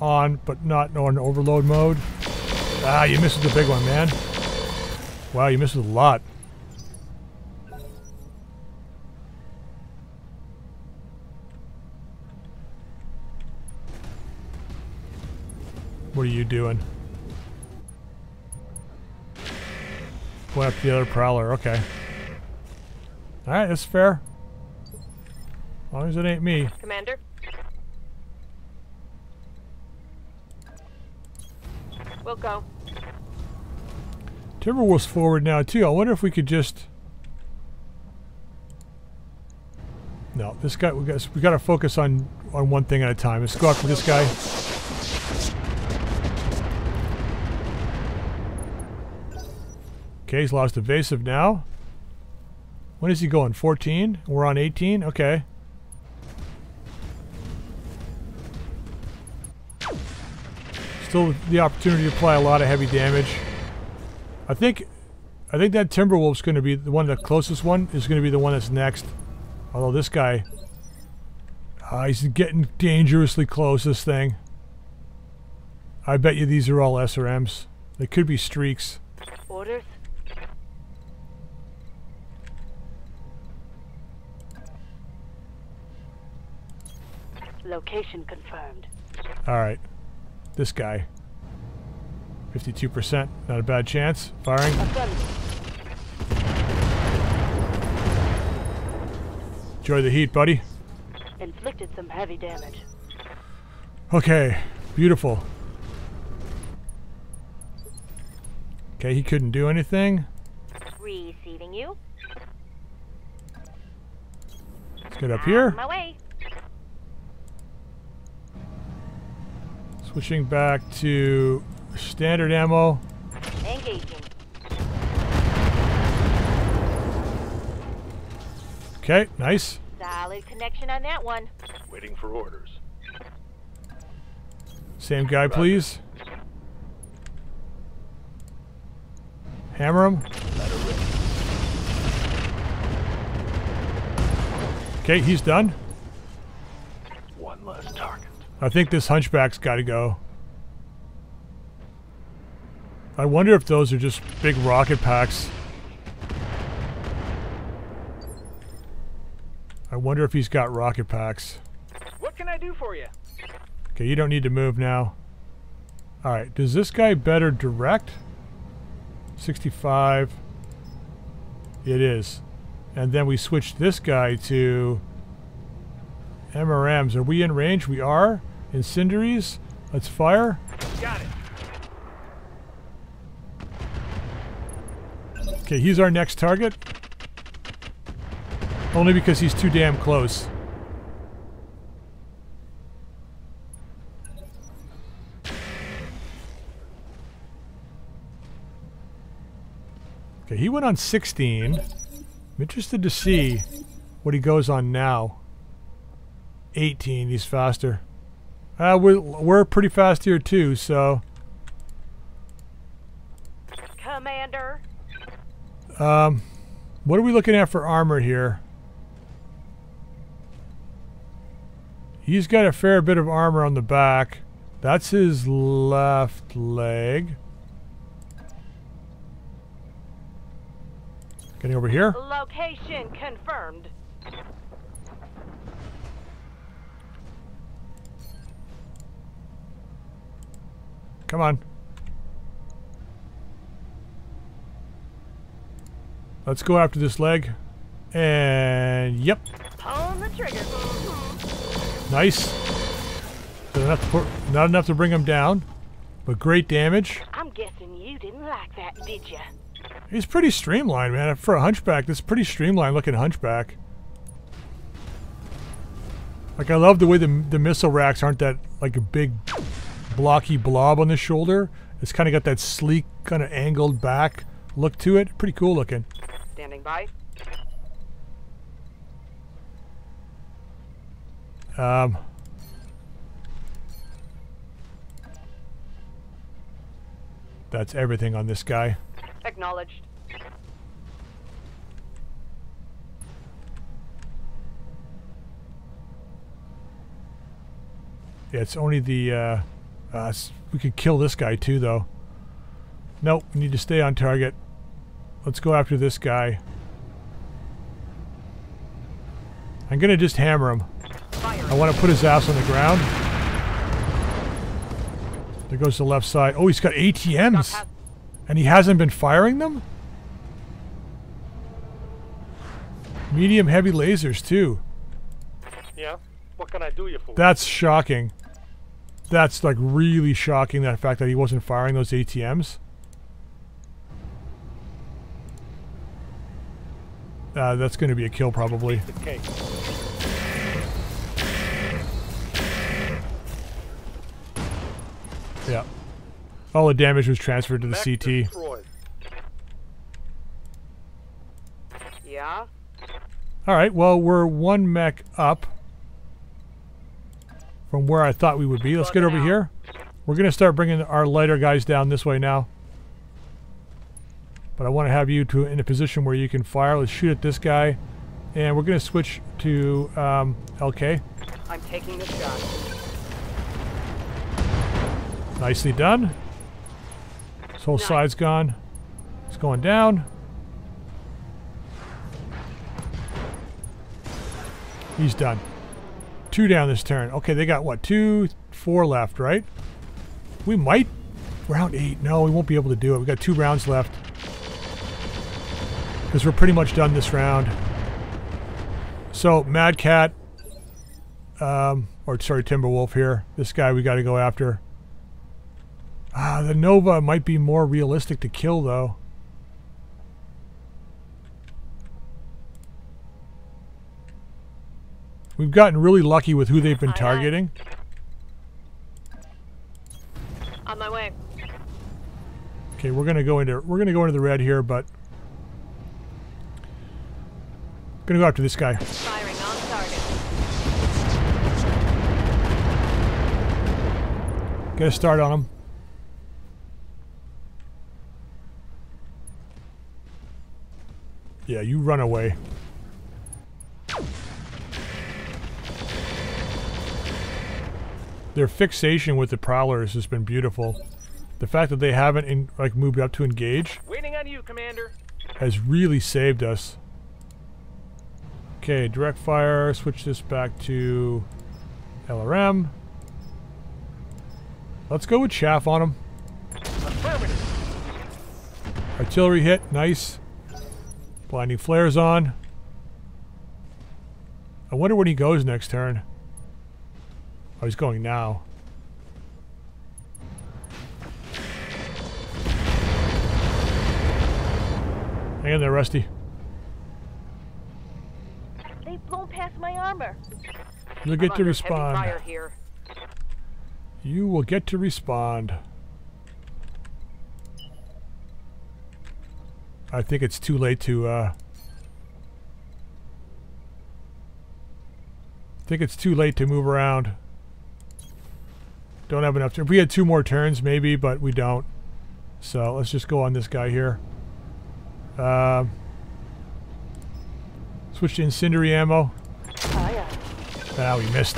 on, but not on overload mode. Ah, you missed the big one, man. Wow, you missed a lot. What are you doing? Going after the other Prowler, okay. Alright, that's fair. As long as it ain't me. Commander? We'll go. Timberwolf's forward now, too. I wonder if we could just... No, this guy... we got to focus on one thing at a time. Let's go after this guy. Okay, he's lost evasive now. When is he going? 14? We're on 18? Okay. Still the opportunity to apply a lot of heavy damage. I think I think that Timberwolf's going to be the one, the closest one is going to be the one that's next. Although this guy, he's getting dangerously close, this thing. I bet you these are all SRMs. They could be streaks. Orders. Location confirmed. Alright. This guy. 52%. Not a bad chance. Firing. Enjoy the heat, buddy. Inflicted some heavy damage. Okay. Beautiful. Okay, he couldn't do anything. Receiving you. Let's get up here. My way. Switching back to standard ammo. Engaging. Okay, nice. Solid connection on that one. Waiting for orders. Same guy, please. Hammer him. Okay, he's done. One less target. I think this hunchback's got to go. I wonder if those are just big rocket packs. I wonder if he's got rocket packs. What can I do for you? Okay, you don't need to move now. All right, does this guy better direct? 65. It is. And then we switch this guy to MRMs. Are we in range? We are. Incendiaries. Let's fire. Got it. Okay, he's our next target. Only because he's too damn close. He went on 16. I'm interested to see what he goes on now. 18. He's faster. We're pretty fast here too, so. Commander. What are we looking at for armor here? He's got a fair bit of armor on the back. That's his left leg. Getting over here. Location confirmed. Come on. Let's go after this leg. And yep. Pulling the trigger. Nice. Not enough to bring him down, but great damage. I'm guessing you didn't like that, did you? He's pretty streamlined, man. For a hunchback, this is pretty streamlined looking hunchback. Like, I love the way the missile racks aren't that, like, a big blocky blob on the shoulder. It's kind of got that sleek, kind of angled back look to it. Pretty cool looking. Standing by. That's everything on this guy. Acknowledged. Yeah, it's only the, we could kill this guy too, though. Nope, we need to stay on target. Let's go after this guy. I'm gonna just hammer him. Fire. I want to put his ass on the ground. There goes the left side. Oh, he's got ATMs! And he hasn't been firing them? Medium heavy lasers too. Yeah. What can I do you for? That's shocking. That's like really shocking, that fact that he wasn't firing those ATMs. That's gonna be a kill probably. Okay. Yeah. All the damage was transferred to the CT. Yeah. All right. Well, we're one mech up from where I thought we would be. Let's get over here. We're gonna start bringing our lighter guys down this way now. but I want to have you to in a position where you can fire. Let's shoot at this guy, and we're going to switch to LK. I'm taking the shot. Nicely done. This whole side's gone. It's going down. He's done. Two down this turn. Okay, they got what? 2, 4 left, right? We might. Round 8. No, we won't be able to do it. We've got 2 rounds left. Because we're pretty much done this round. So, Mad Cat. Or, sorry, Timberwolf here. This guy we got to go after. The Nova might be more realistic to kill, though. We've gotten really lucky with who they've been targeting. On my way. Okay, we're gonna go into the red here, but gonna go after this guy. Firing on target. Get a start on him. Yeah, you run away. Their fixation with the Prowlers has been beautiful. The fact that they haven't moved up to engage waiting on you, Commander, has really saved us. Okay, direct fire. Switch this back to LRM. Let's go with chaff on them. Artillery hit, nice. Blinding flares on. I wonder when he goes next turn. Oh, he's going now. Hang in there, Rusty. They blown past my armor. You'll get to respond. You will get to respond. I think it's too late to, I think it's too late to move around. Don't have enough. If we had 2 more turns, maybe, but we don't. So let's just go on this guy here. Switch to incendiary ammo. Oh, yeah. Ah, we missed.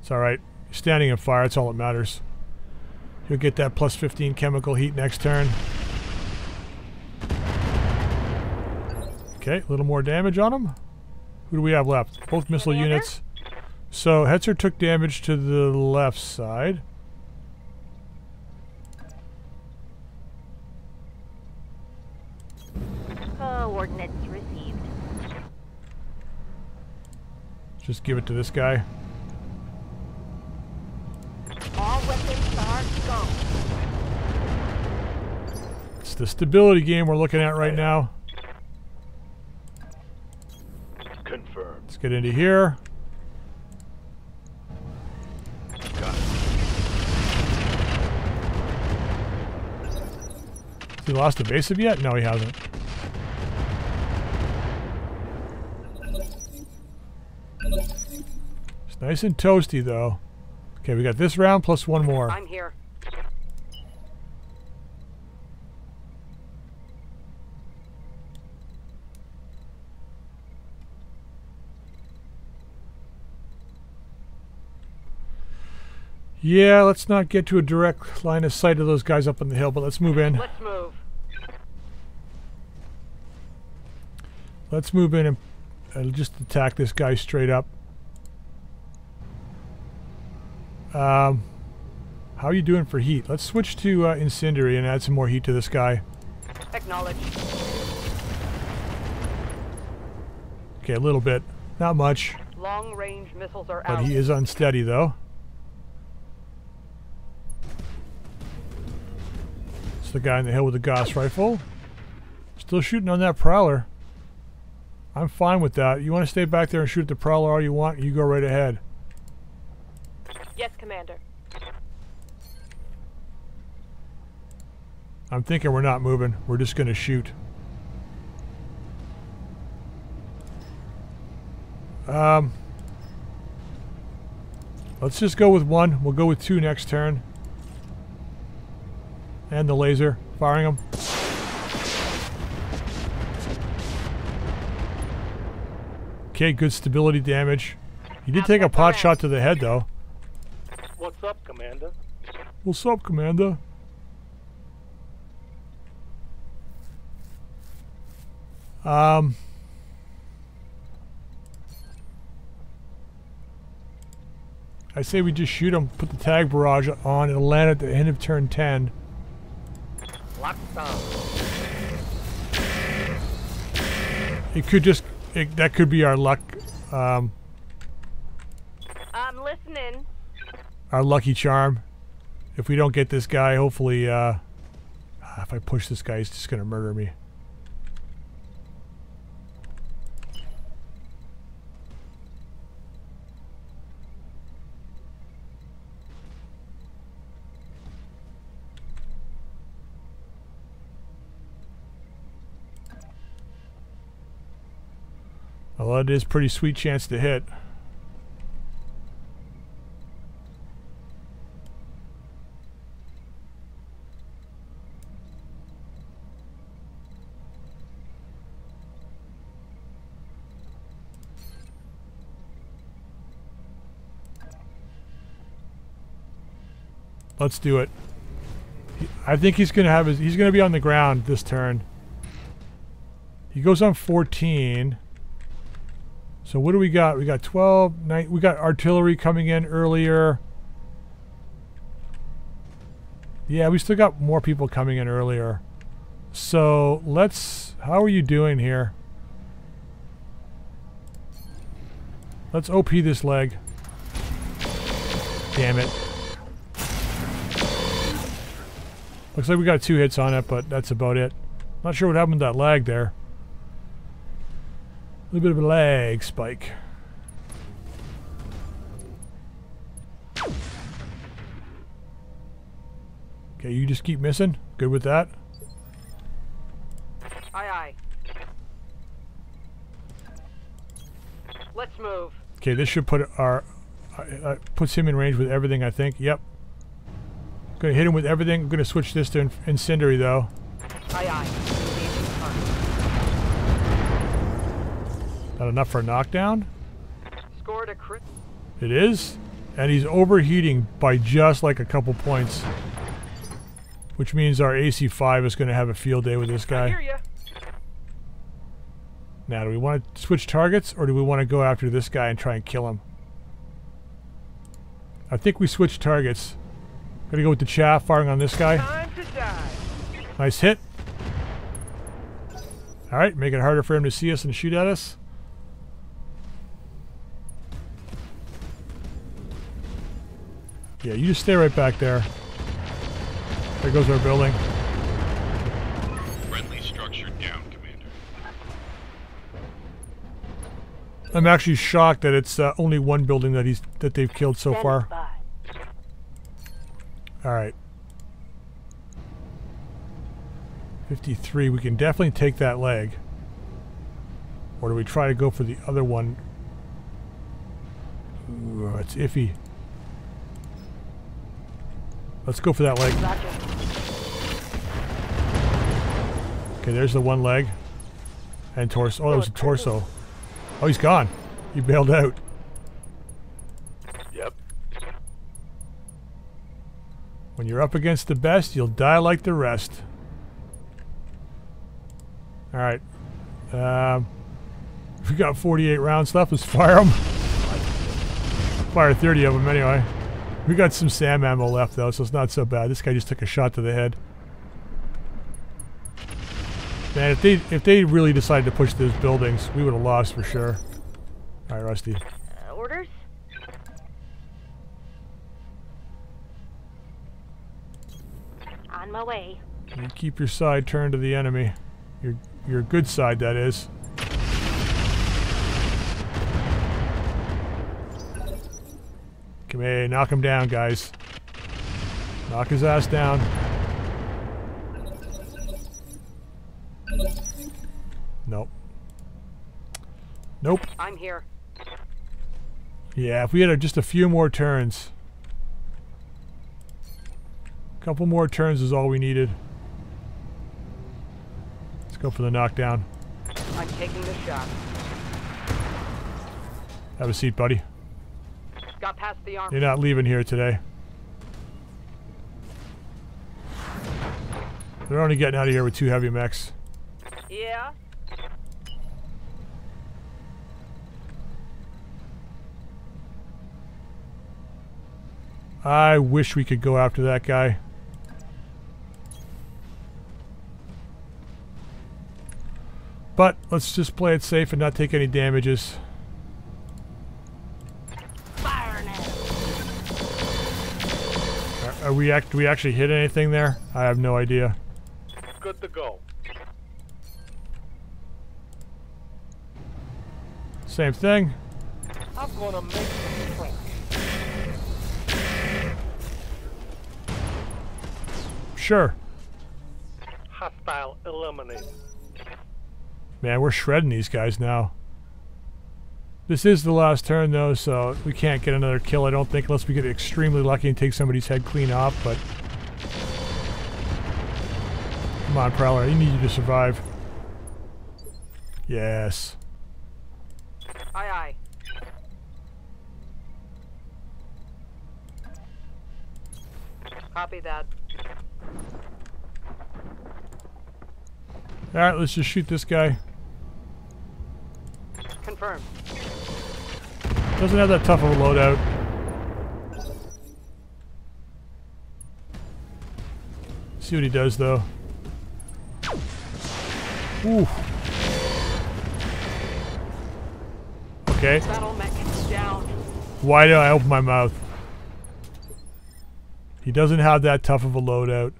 It's all right. Standing in fire, that's all that matters. He'll get that plus 15 chemical heat next turn. Okay, a little more damage on him. Who do we have left? Both missile units. So Hetzer took damage to the left side. Ordnance received. Just give it to this guy. All weapons are gone. It's the stability game we're looking at right now. Confirmed. Let's get into here. He lost evasive yet? No, he hasn't. It's nice and toasty, though. Okay, we got this round plus 1 more. I'm here. Yeah, let's not get to a direct line of sight of those guys up on the hill, but let's move in. Let's move. Let's move in and just attack this guy straight up. How are you doing for heat? Let's switch to incendiary and add some more heat to this guy. Acknowledge. Okay, a little bit. Not much. Long range missiles are out. But he is unsteady, though. The guy on the hill with the Gauss rifle. Still shooting on that Prowler. I'm fine with that. You want to stay back there and shoot the Prowler all you want, you go right ahead. Yes, Commander. I'm thinking we're not moving. We're just going to shoot. Let's just go with 1. We'll go with 2 next turn. And the laser, firing them. Okay, good stability damage. He did take a pot shot to the head, though. What's up, Commander? What's up, Commander? I say we just shoot him, put the tag barrage on, and land at the end of turn 10. Locked down. It could just... that could be our luck. I'm listening. Our lucky charm. If we don't get this guy, hopefully... if I push this guy, he's just going to murder me. Well, it is pretty sweet chance to hit. Let's do it. I think he's gonna have his. He's gonna be on the ground this turn. He goes on 14. So what do we got? We got 12, 9, we got artillery coming in earlier. Yeah, we still got more people coming in earlier. So let's, how are you doing here? Let's OP this leg. Damn it. Looks like we got 2 hits on it, but that's about it. Not sure what happened to that lag there. A little bit of a lag spike. Okay, you just keep missing. Good with that. Aye, aye. Let's move. Okay, this should put our puts him in range with everything, I think. Yep. Gonna hit him with everything. I'm gonna switch this to incendiary though. Aye, aye. Not enough for a knockdown? Scored a crit. It is? And he's overheating by just like a couple points. Which means our AC-5 is going to have a field day with this guy. I hear ya. Now, do we want to switch targets or do we want to go after this guy and try and kill him? I think we switch targets. Gonna go with the chaff firing on this guy. Time to die. Nice hit. Alright, make it harder for him to see us and shoot at us. Yeah, you just stay right back there. There goes our building. Friendly structure down, Commander. I'm actually shocked that it's only one building that they've killed so far. All right. 53. We can definitely take that leg. Or do we try to go for the other one? Ooh, it's iffy. Let's go for that leg. Okay, there's the one leg. And torso. Oh, that was a torso. Oh, he's gone. He bailed out. Yep. When you're up against the best, you'll die like the rest. Alright. We got 48 rounds left. Let's fire them. Fire 30 of them anyway. We got some SAM ammo left, though, so it's not so bad. This guy just took a shot to the head. Man, if they really decided to push those buildings, we would have lost for sure. All right, Rusty. Orders? On my way. You keep your side turned to the enemy. Your good side, that is. Come here, knock him down, guys. Knock his ass down. Nope. Nope. I'm here. Yeah, if we had just a few more turns. A couple more turns is all we needed. Let's go for the knockdown. I'm taking the shot. Have a seat, buddy. Got past the arm. You're not leaving here today. They're only getting out of here with 2 heavy mechs. Yeah. I wish we could go after that guy. But let's just play it safe and not take any damages. Fire now. Do we actually hit anything there? I have no idea. Good to go. Same thing. I'm gonna make some friends. Sure. Hostile eliminated. Man, we're shredding these guys now. This is the last turn though, so we can't get another kill, I don't think, unless we get extremely lucky and take somebody's head clean off, but... Come on, Prowler, I need you to survive. Yes. Aye, aye. Copy that. All right, let's just shoot this guy. Confirmed. Doesn't have that tough of a loadout. See what he does, though. Ooh. Okay. Why did I open my mouth? He doesn't have that tough of a loadout.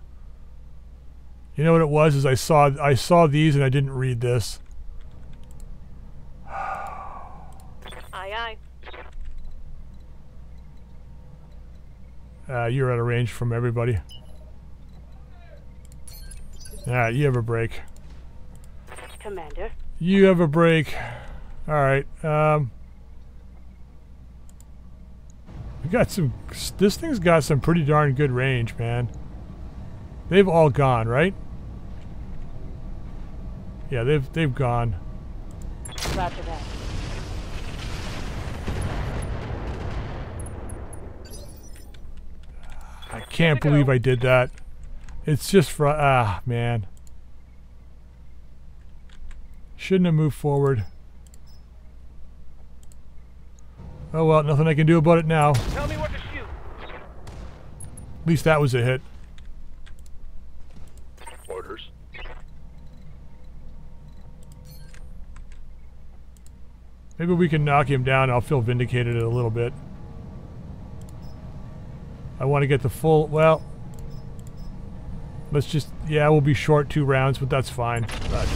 You know what it was, is I saw these and I didn't read this. Aye, aye. You're out of range from everybody. Alright, you have a break. Commander. You have a break. Alright, we got some... This thing's got some pretty darn good range, man. They've all gone, right? Yeah, they've gone. Roger that. I can't believe I did that. It's just for man. Shouldn't have moved forward. Oh well, nothing I can do about it now. Tell me what to shoot. At least that was a hit. Orders. Maybe we can knock him down. I'll feel vindicated a little bit. I want to get the full... Well... Let's just... Yeah, we'll be short 2 rounds, but that's fine. But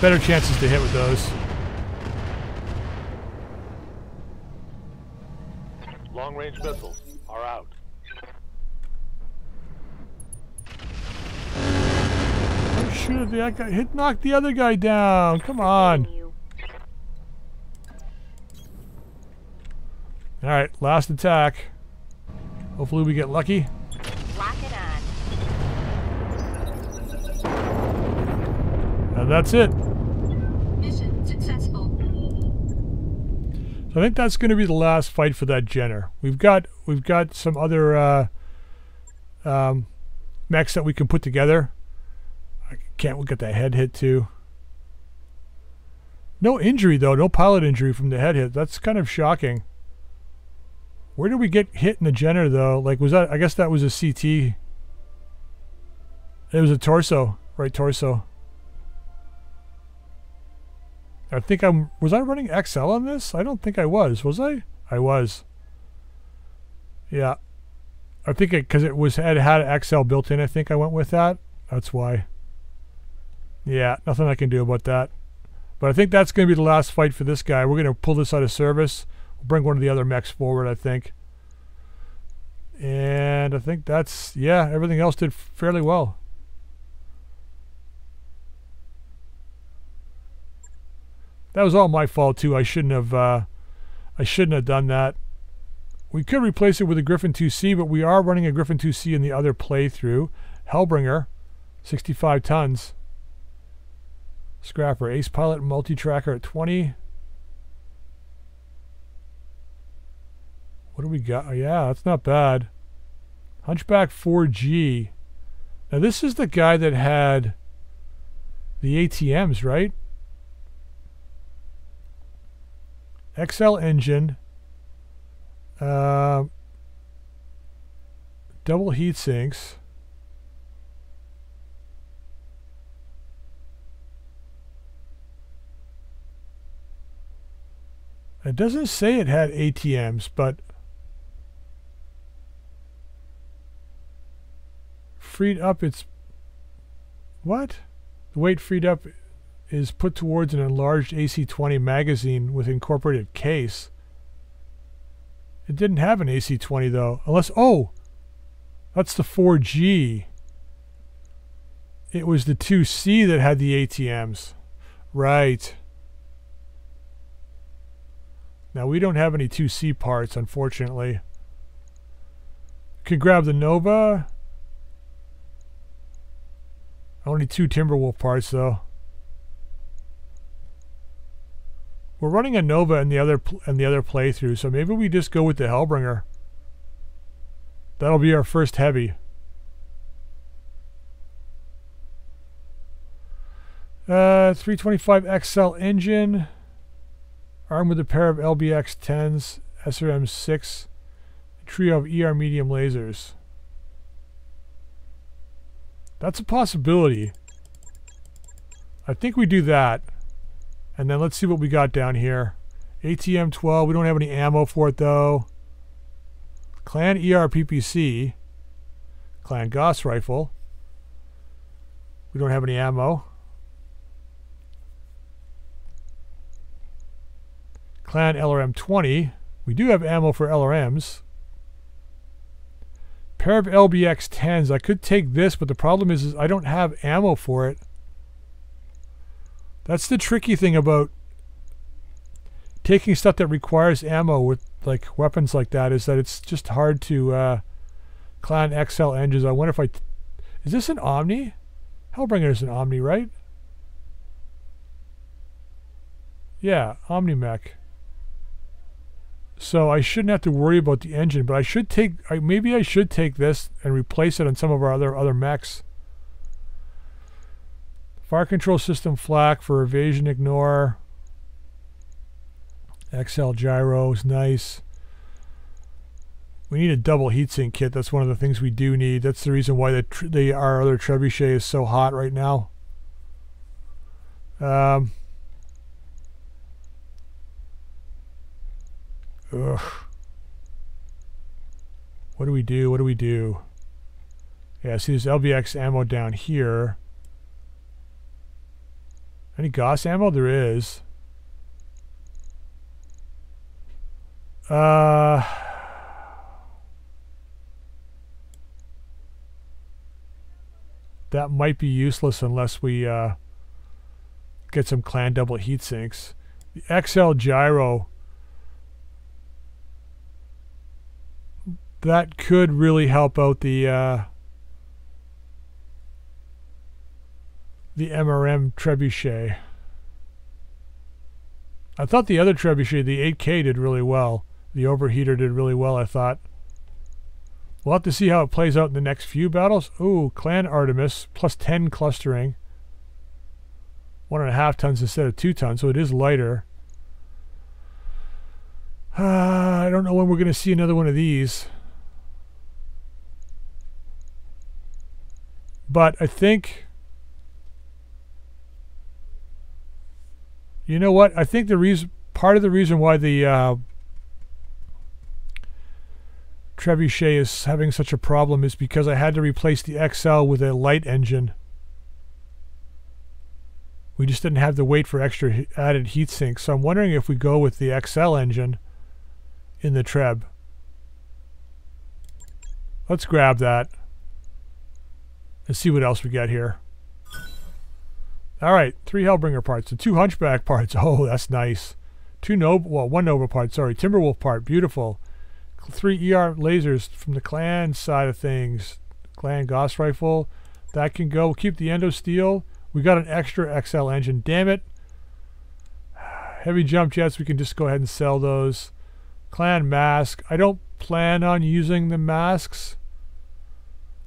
better chances to hit with those. Long-range missiles are out. Oh, shoot, that guy knocked the other guy down. Come on. All right, last attack. Hopefully we get lucky. Lock it on. And that's it. Mission successful. I think that's going to be the last fight for that Jenner. We've got some other mechs that we can put together. I can't look at that head hit too. No injury though, no pilot injury from the head hit. That's kind of shocking. Where did we get hit in the Jenner though? Like was that? I guess that was a CT. It was a torso, right torso. I think was I running XL on this? I don't think I was I? I was. Yeah. I think because it had XL built in, I think I went with that. That's why. Yeah, nothing I can do about that. But I think that's going to be the last fight for this guy. We're going to pull this out of service. We'll bring one of the other mechs forward, I think. And I think that's, yeah, everything else did fairly well. That was all my fault too. I shouldn't have done that. We could replace it with a Griffin 2C, but we are running a Griffin 2C in the other playthrough. Hellbringer, 65 tons. Scrapper, Ace Pilot, Multi-Tracker at 20. What do we got? Oh, yeah, that's not bad. Hunchback 4G. Now, this is the guy that had the ATMs, right? XL engine. Double heat sinks. It doesn't say it had ATMs, but freed up its... What? The weight freed up is put towards an enlarged AC-20 magazine with incorporated case. It didn't have an AC-20 though, unless... Oh! That's the 4G. It was the 2C that had the ATMs. Right. Now, we don't have any 2C parts, unfortunately. Could grab the Nova. Only 2 Timberwolf parts, though. We're running a Nova in the other playthrough, so maybe we just go with the Hellbringer. That'll be our first heavy. Uh, 325 XL engine. Armed with a pair of LBX 10s, SRM 6, a trio of ER medium lasers. That's a possibility. I think we do that. And then let's see what we got down here. ATM 12, we don't have any ammo for it though. Clan ER PPC. Clan Gauss rifle. We don't have any ammo. Clan LRM 20. We do have ammo for LRMs. Pair of LBX 10s. I could take this, but the problem is I don't have ammo for it. That's the tricky thing about taking stuff that requires ammo with like weapons like that, is that it's just hard to Clan XL engines. I wonder if I... Is this an Omni? Hellbringer is an Omni, right? Yeah, Omni mech. So I shouldn't have to worry about the engine, but I should take... maybe I should take this and replace it on some of our other mechs. Fire control system flak for evasion ignore. XL gyros, nice. We need a double heatsink kit. That's one of the things we do need. That's the reason why our other Trebuchet is so hot right now. Ugh. What do we do? What do we do? Yeah, see, there's LBX ammo down here. Any Gauss ammo? There is. That might be useless unless we get some clan double heat sinks. The XL gyro. That could really help out the MRM Trebuchet. I thought the other Trebuchet, the 8K, did really well. The overheater did really well, I thought. We'll have to see how it plays out in the next few battles. Ooh, Clan Artemis, plus 10 clustering. 1.5 tons instead of 2 tons, so it is lighter. I don't know when we're going to see another one of these. But I think... You know what? I think the reason, part of the reason why the Trebuchet is having such a problem is because I had to replace the XL with a light engine. We just didn't have the weight for extra added heat sink. So I'm wondering if we go with the XL engine in the Treb. Let's grab that and see what else we got here. All right, 3 Hellbringer parts and 2 Hunchback parts. Oh, that's nice. 2 Nova, well, 1 Nova part, sorry. Timberwolf part, beautiful. three ER lasers from the clan side of things. Clan Gauss rifle. That can go. We'll keep the endo steel. We got an extra XL engine. Damn it. Heavy jump jets. We can just go ahead and sell those. Clan mask. I don't plan on using the masks.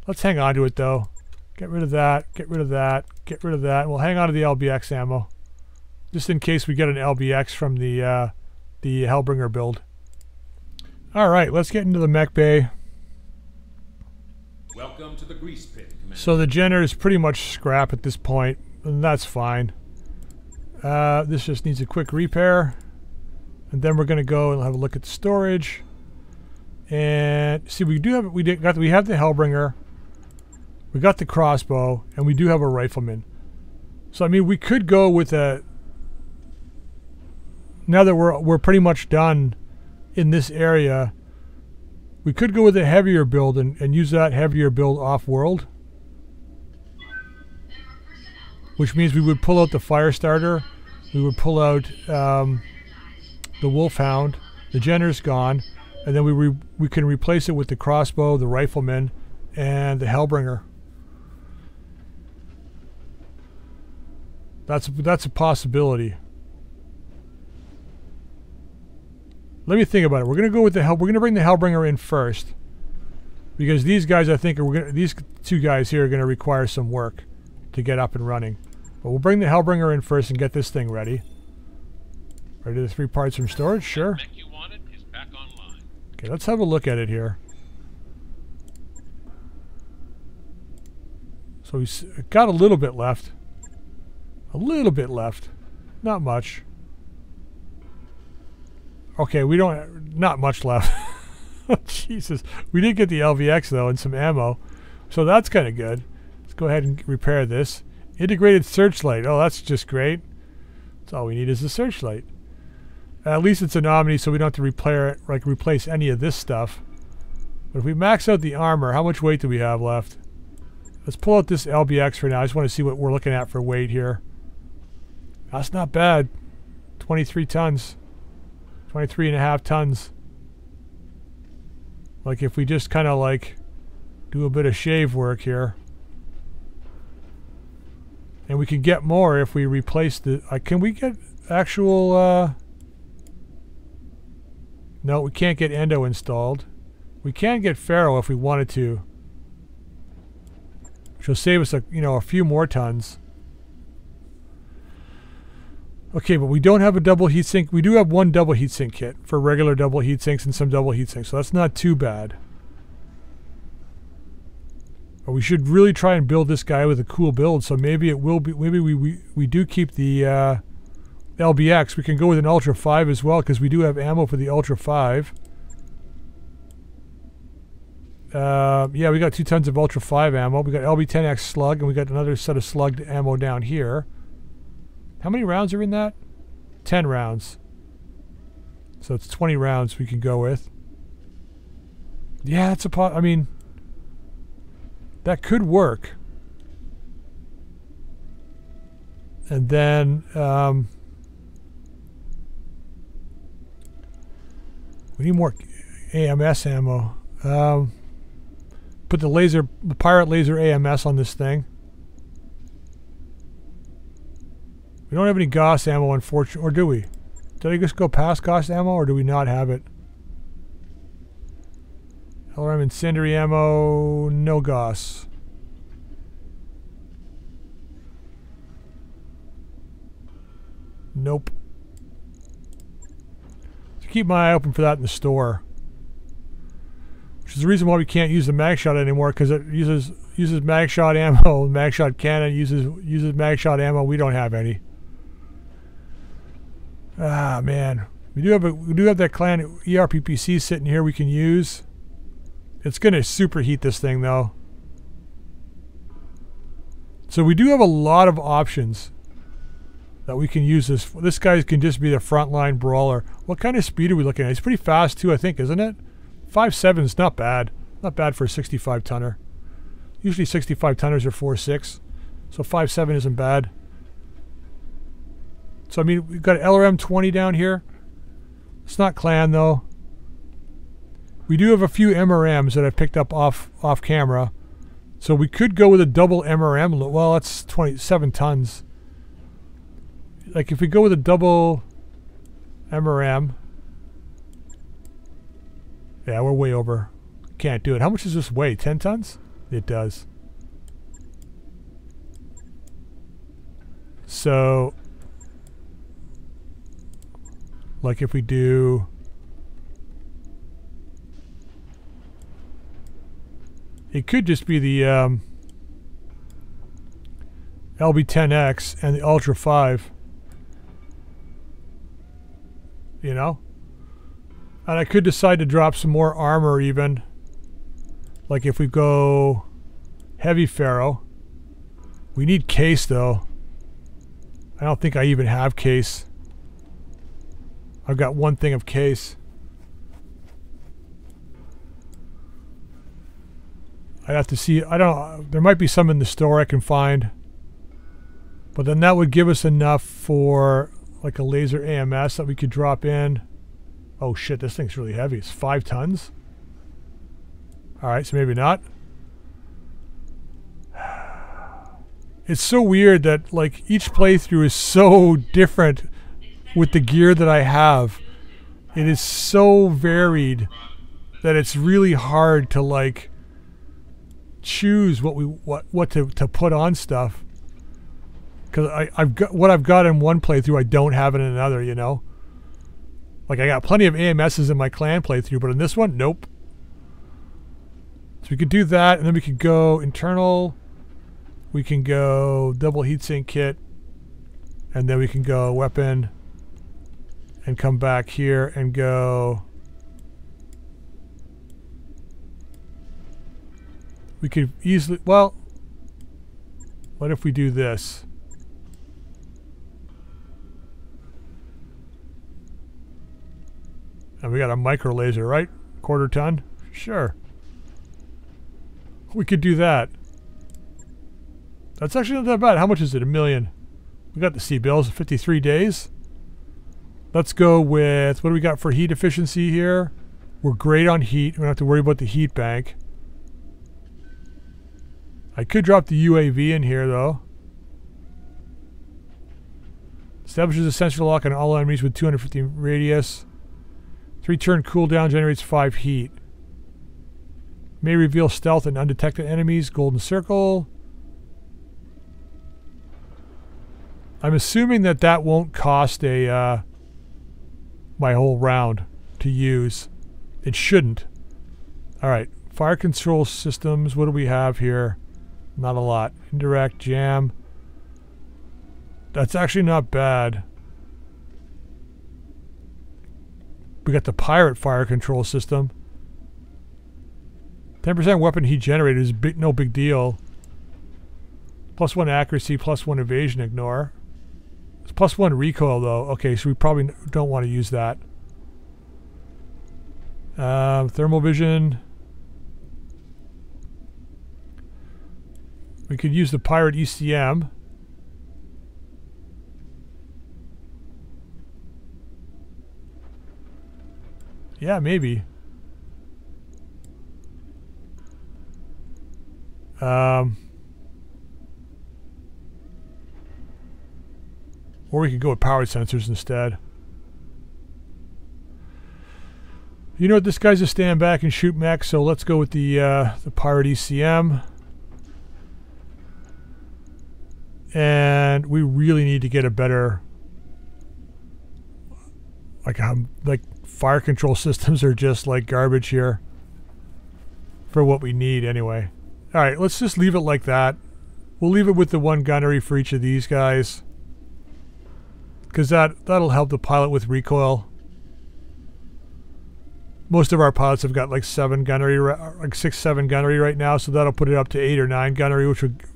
Let's hang on to it though. Get rid of that. Get rid of that. Get rid of that. We'll hang on to the LBX ammo. Just in case we get an LBX from the Hellbringer build. Alright, let's get into the mech bay. Welcome to the grease pit, Commander. So the Jenner is pretty much scrap at this point, and that's fine. This just needs a quick repair. And then we're going to go and have a look at the storage. And see, we have the Hellbringer. We got the crossbow, and we do have a rifleman. So I mean, we could go with a. Now that we're pretty much done in this area, we could go with a heavier build and use that heavier build off-world, which means we would pull out the Firestarter, we would pull out the Wolfhound, the Jenner's gone, and then we can replace it with the crossbow, the Rifleman, and the Hellbringer. That's a possibility. Let me think about it. We're gonna go with the Hell. We're gonna bring the Hellbringer in first, because these guys, I think, these two guys here are gonna require some work to get up and running. But we'll bring the Hellbringer in first and get this thing ready. Ready to 3 parts from storage, sure. Okay, let's have a look at it here. So we've got a little bit left. A little bit left, not much. Okay, we don't, not much left. Jesus, we did get the LVX though and some ammo, so that's kind of good. Let's go ahead and repair this. Integrated searchlight, oh that's just great. That's all we need is the searchlight. At least it's an Omni, so we don't have to replace any of this stuff. But if we max out the armor, how much weight do we have left? Let's pull out this LBX for now. I just want to see what we're looking at for weight here. That's not bad. 23 tons. 23.5 tons. Like if we just kind of like do a bit of shave work here. And we could get more if we replace the... can we get actual... No, we can't get endo installed. We can get ferro if we wanted to. Which will save us, a few more tons. Okay, but we don't have a double heatsink. We do have one double heatsink kit for regular double heatsinks and some double heatsinks, so that's not too bad. But we should really try and build this guy with a cool build. So maybe it will be. Maybe we do keep the LBX. We can go with an Ultra 5 as well because we do have ammo for the Ultra 5. Yeah, we got 2 tons of Ultra 5 ammo. We got LB-10X slug, and we got another set of slugged ammo down here. How many rounds are in that? 10 rounds. So it's 20 rounds we can go with. Yeah, that's a pot. I mean, that could work. And then we need more AMS ammo. Put the pirate laser AMS on this thing. We don't have any Gauss ammo, unfortunately, or do we? Did I just go past Gauss ammo, or do we not have it? LRM incendiary ammo, no Gauss. Nope. So keep my eye open for that in the store. Which is the reason why we can't use the mag shot anymore, because it uses mag shot ammo, mag shot cannon uses mag shot ammo. We don't have any. Ah man, we do have that clan ERPPC sitting here we can use. It's gonna superheat this thing though, so we do have a lot of options that we can use this for. This guy can just be the frontline brawler. What kind of speed are we looking at? It's pretty fast too, I think, isn't it? 5.7 is not bad. Not bad for a 65 tonner. Usually 65 tonners are 4.6. So 5.7 isn't bad. So I mean, we've got LRM 20 down here. It's not clan though. We do have a few MRMs that I've picked up off camera. So we could go with a double MRM. Well, that's 27 tons. Like if we go with a double MRM. Yeah, we're way over. Can't do it. How much does this weigh? 10 tons? It does. So, like if we do... It could just be the LB10X and the Ultra 5. You know? And I could decide to drop some more armor even. Like if we go heavy ferro. We need case though. I don't think I even have case. I've got one thing of case. I'd have to see, I don't, there might be some in the store I can find. But then that would give us enough for like a laser AMS that we could drop in. Oh shit, this thing's really heavy. It's 5 tons. Alright, so maybe not. It's so weird that like each playthrough is so different with the gear that I have. It is so varied that it's really hard to like choose what to put on stuff, because I've got what I've got in one playthrough I don't have it in another, you know. Like I got plenty of AMSs in my clan playthrough, but in this one, nope. So we could do that, and then we could go internal, we can go double heatsink kit, and then we can go weapon and come back here and go. We could easily, well, what if we do this? And we got a micro laser, right? Quarter ton? Sure. We could do that. That's actually not that bad. How much is it? $1 million. We got the sea bills, 53 days. Let's go with, what do we got for heat efficiency here? We're great on heat. We don't have to worry about the heat bank. I could drop the UAV in here though. Establishes a sensor lock on all enemies with 250 radius. 3-turn cooldown, generates 5 heat. May reveal stealth and undetected enemies, golden circle. I'm assuming that that won't cost a my whole round to use. It shouldn't. Alright, fire control systems, what do we have here? Not a lot. Indirect, jam. That's actually not bad. We got the pirate fire control system. 10% weapon heat generated is big, no big deal. +1 accuracy, +1 evasion ignore. It's +1 recoil though. Okay, so we probably don't want to use that. Thermal vision. We could use the Pirate ECM. Yeah, maybe. Or we could go with power sensors instead. You know what? This guy's a stand back and shoot mech, so let's go with the Pirate ECM. And we really need to get a better, like fire control systems are just like garbage here for what we need anyway. All right, let's just leave it like that. We'll leave it with the one gunnery for each of these guys, because that'll help the pilot with recoil. Most of our pilots have got like 7 gunnery, like 6-7 gunnery right now, so that'll put it up to 8 or 9 gunnery,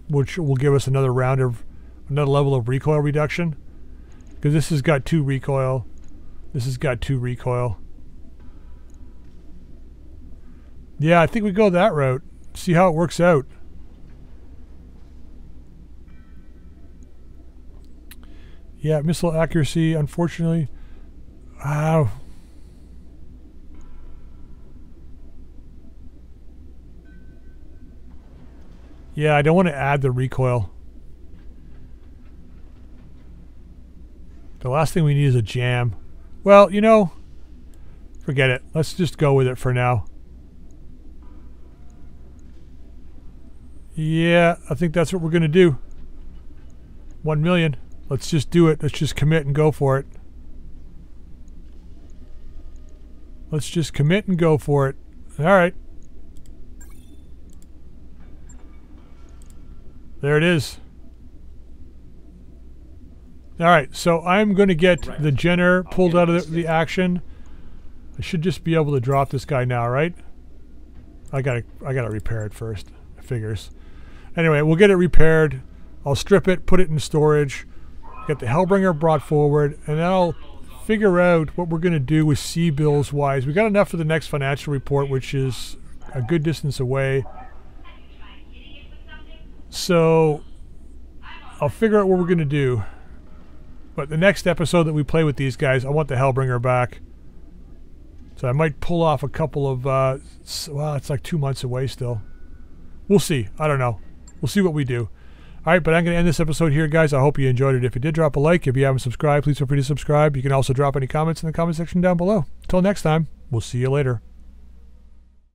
which will give us another round of, another level of recoil reduction. Because this has got 2 recoil. This has got 2 recoil. Yeah, I think we go that route. See how it works out. Yeah, missile accuracy, unfortunately. Yeah, I don't want to add the recoil. The last thing we need is a jam. Well, you know, forget it. Let's just go with it for now. Yeah, I think that's what we're going to do. 1 million. Let's just do it. Let's just commit and go for it. Let's just commit and go for it. All right. There it is. All right, so I'm going to get the Jenner pulled out of the action. I should just be able to drop this guy now, right? I gotta repair it first. Figures. Anyway, we'll get it repaired. I'll strip it, put it in storage, get the Hellbringer brought forward, and then I'll figure out what we're going to do with sea bills wise. We got enough for the next financial report, which is a good distance away. So I'll figure out what we're going to do. But the next episode that we play with these guys, I want the Hellbringer back. So I might pull off a couple of, well, it's like 2 months away still. We'll see. I don't know. We'll see what we do. All right, but I'm going to end this episode here, guys. I hope you enjoyed it. If you did, drop a like. If you haven't subscribed, please feel free to subscribe. You can also drop any comments in the comment section down below. Until next time, we'll see you later.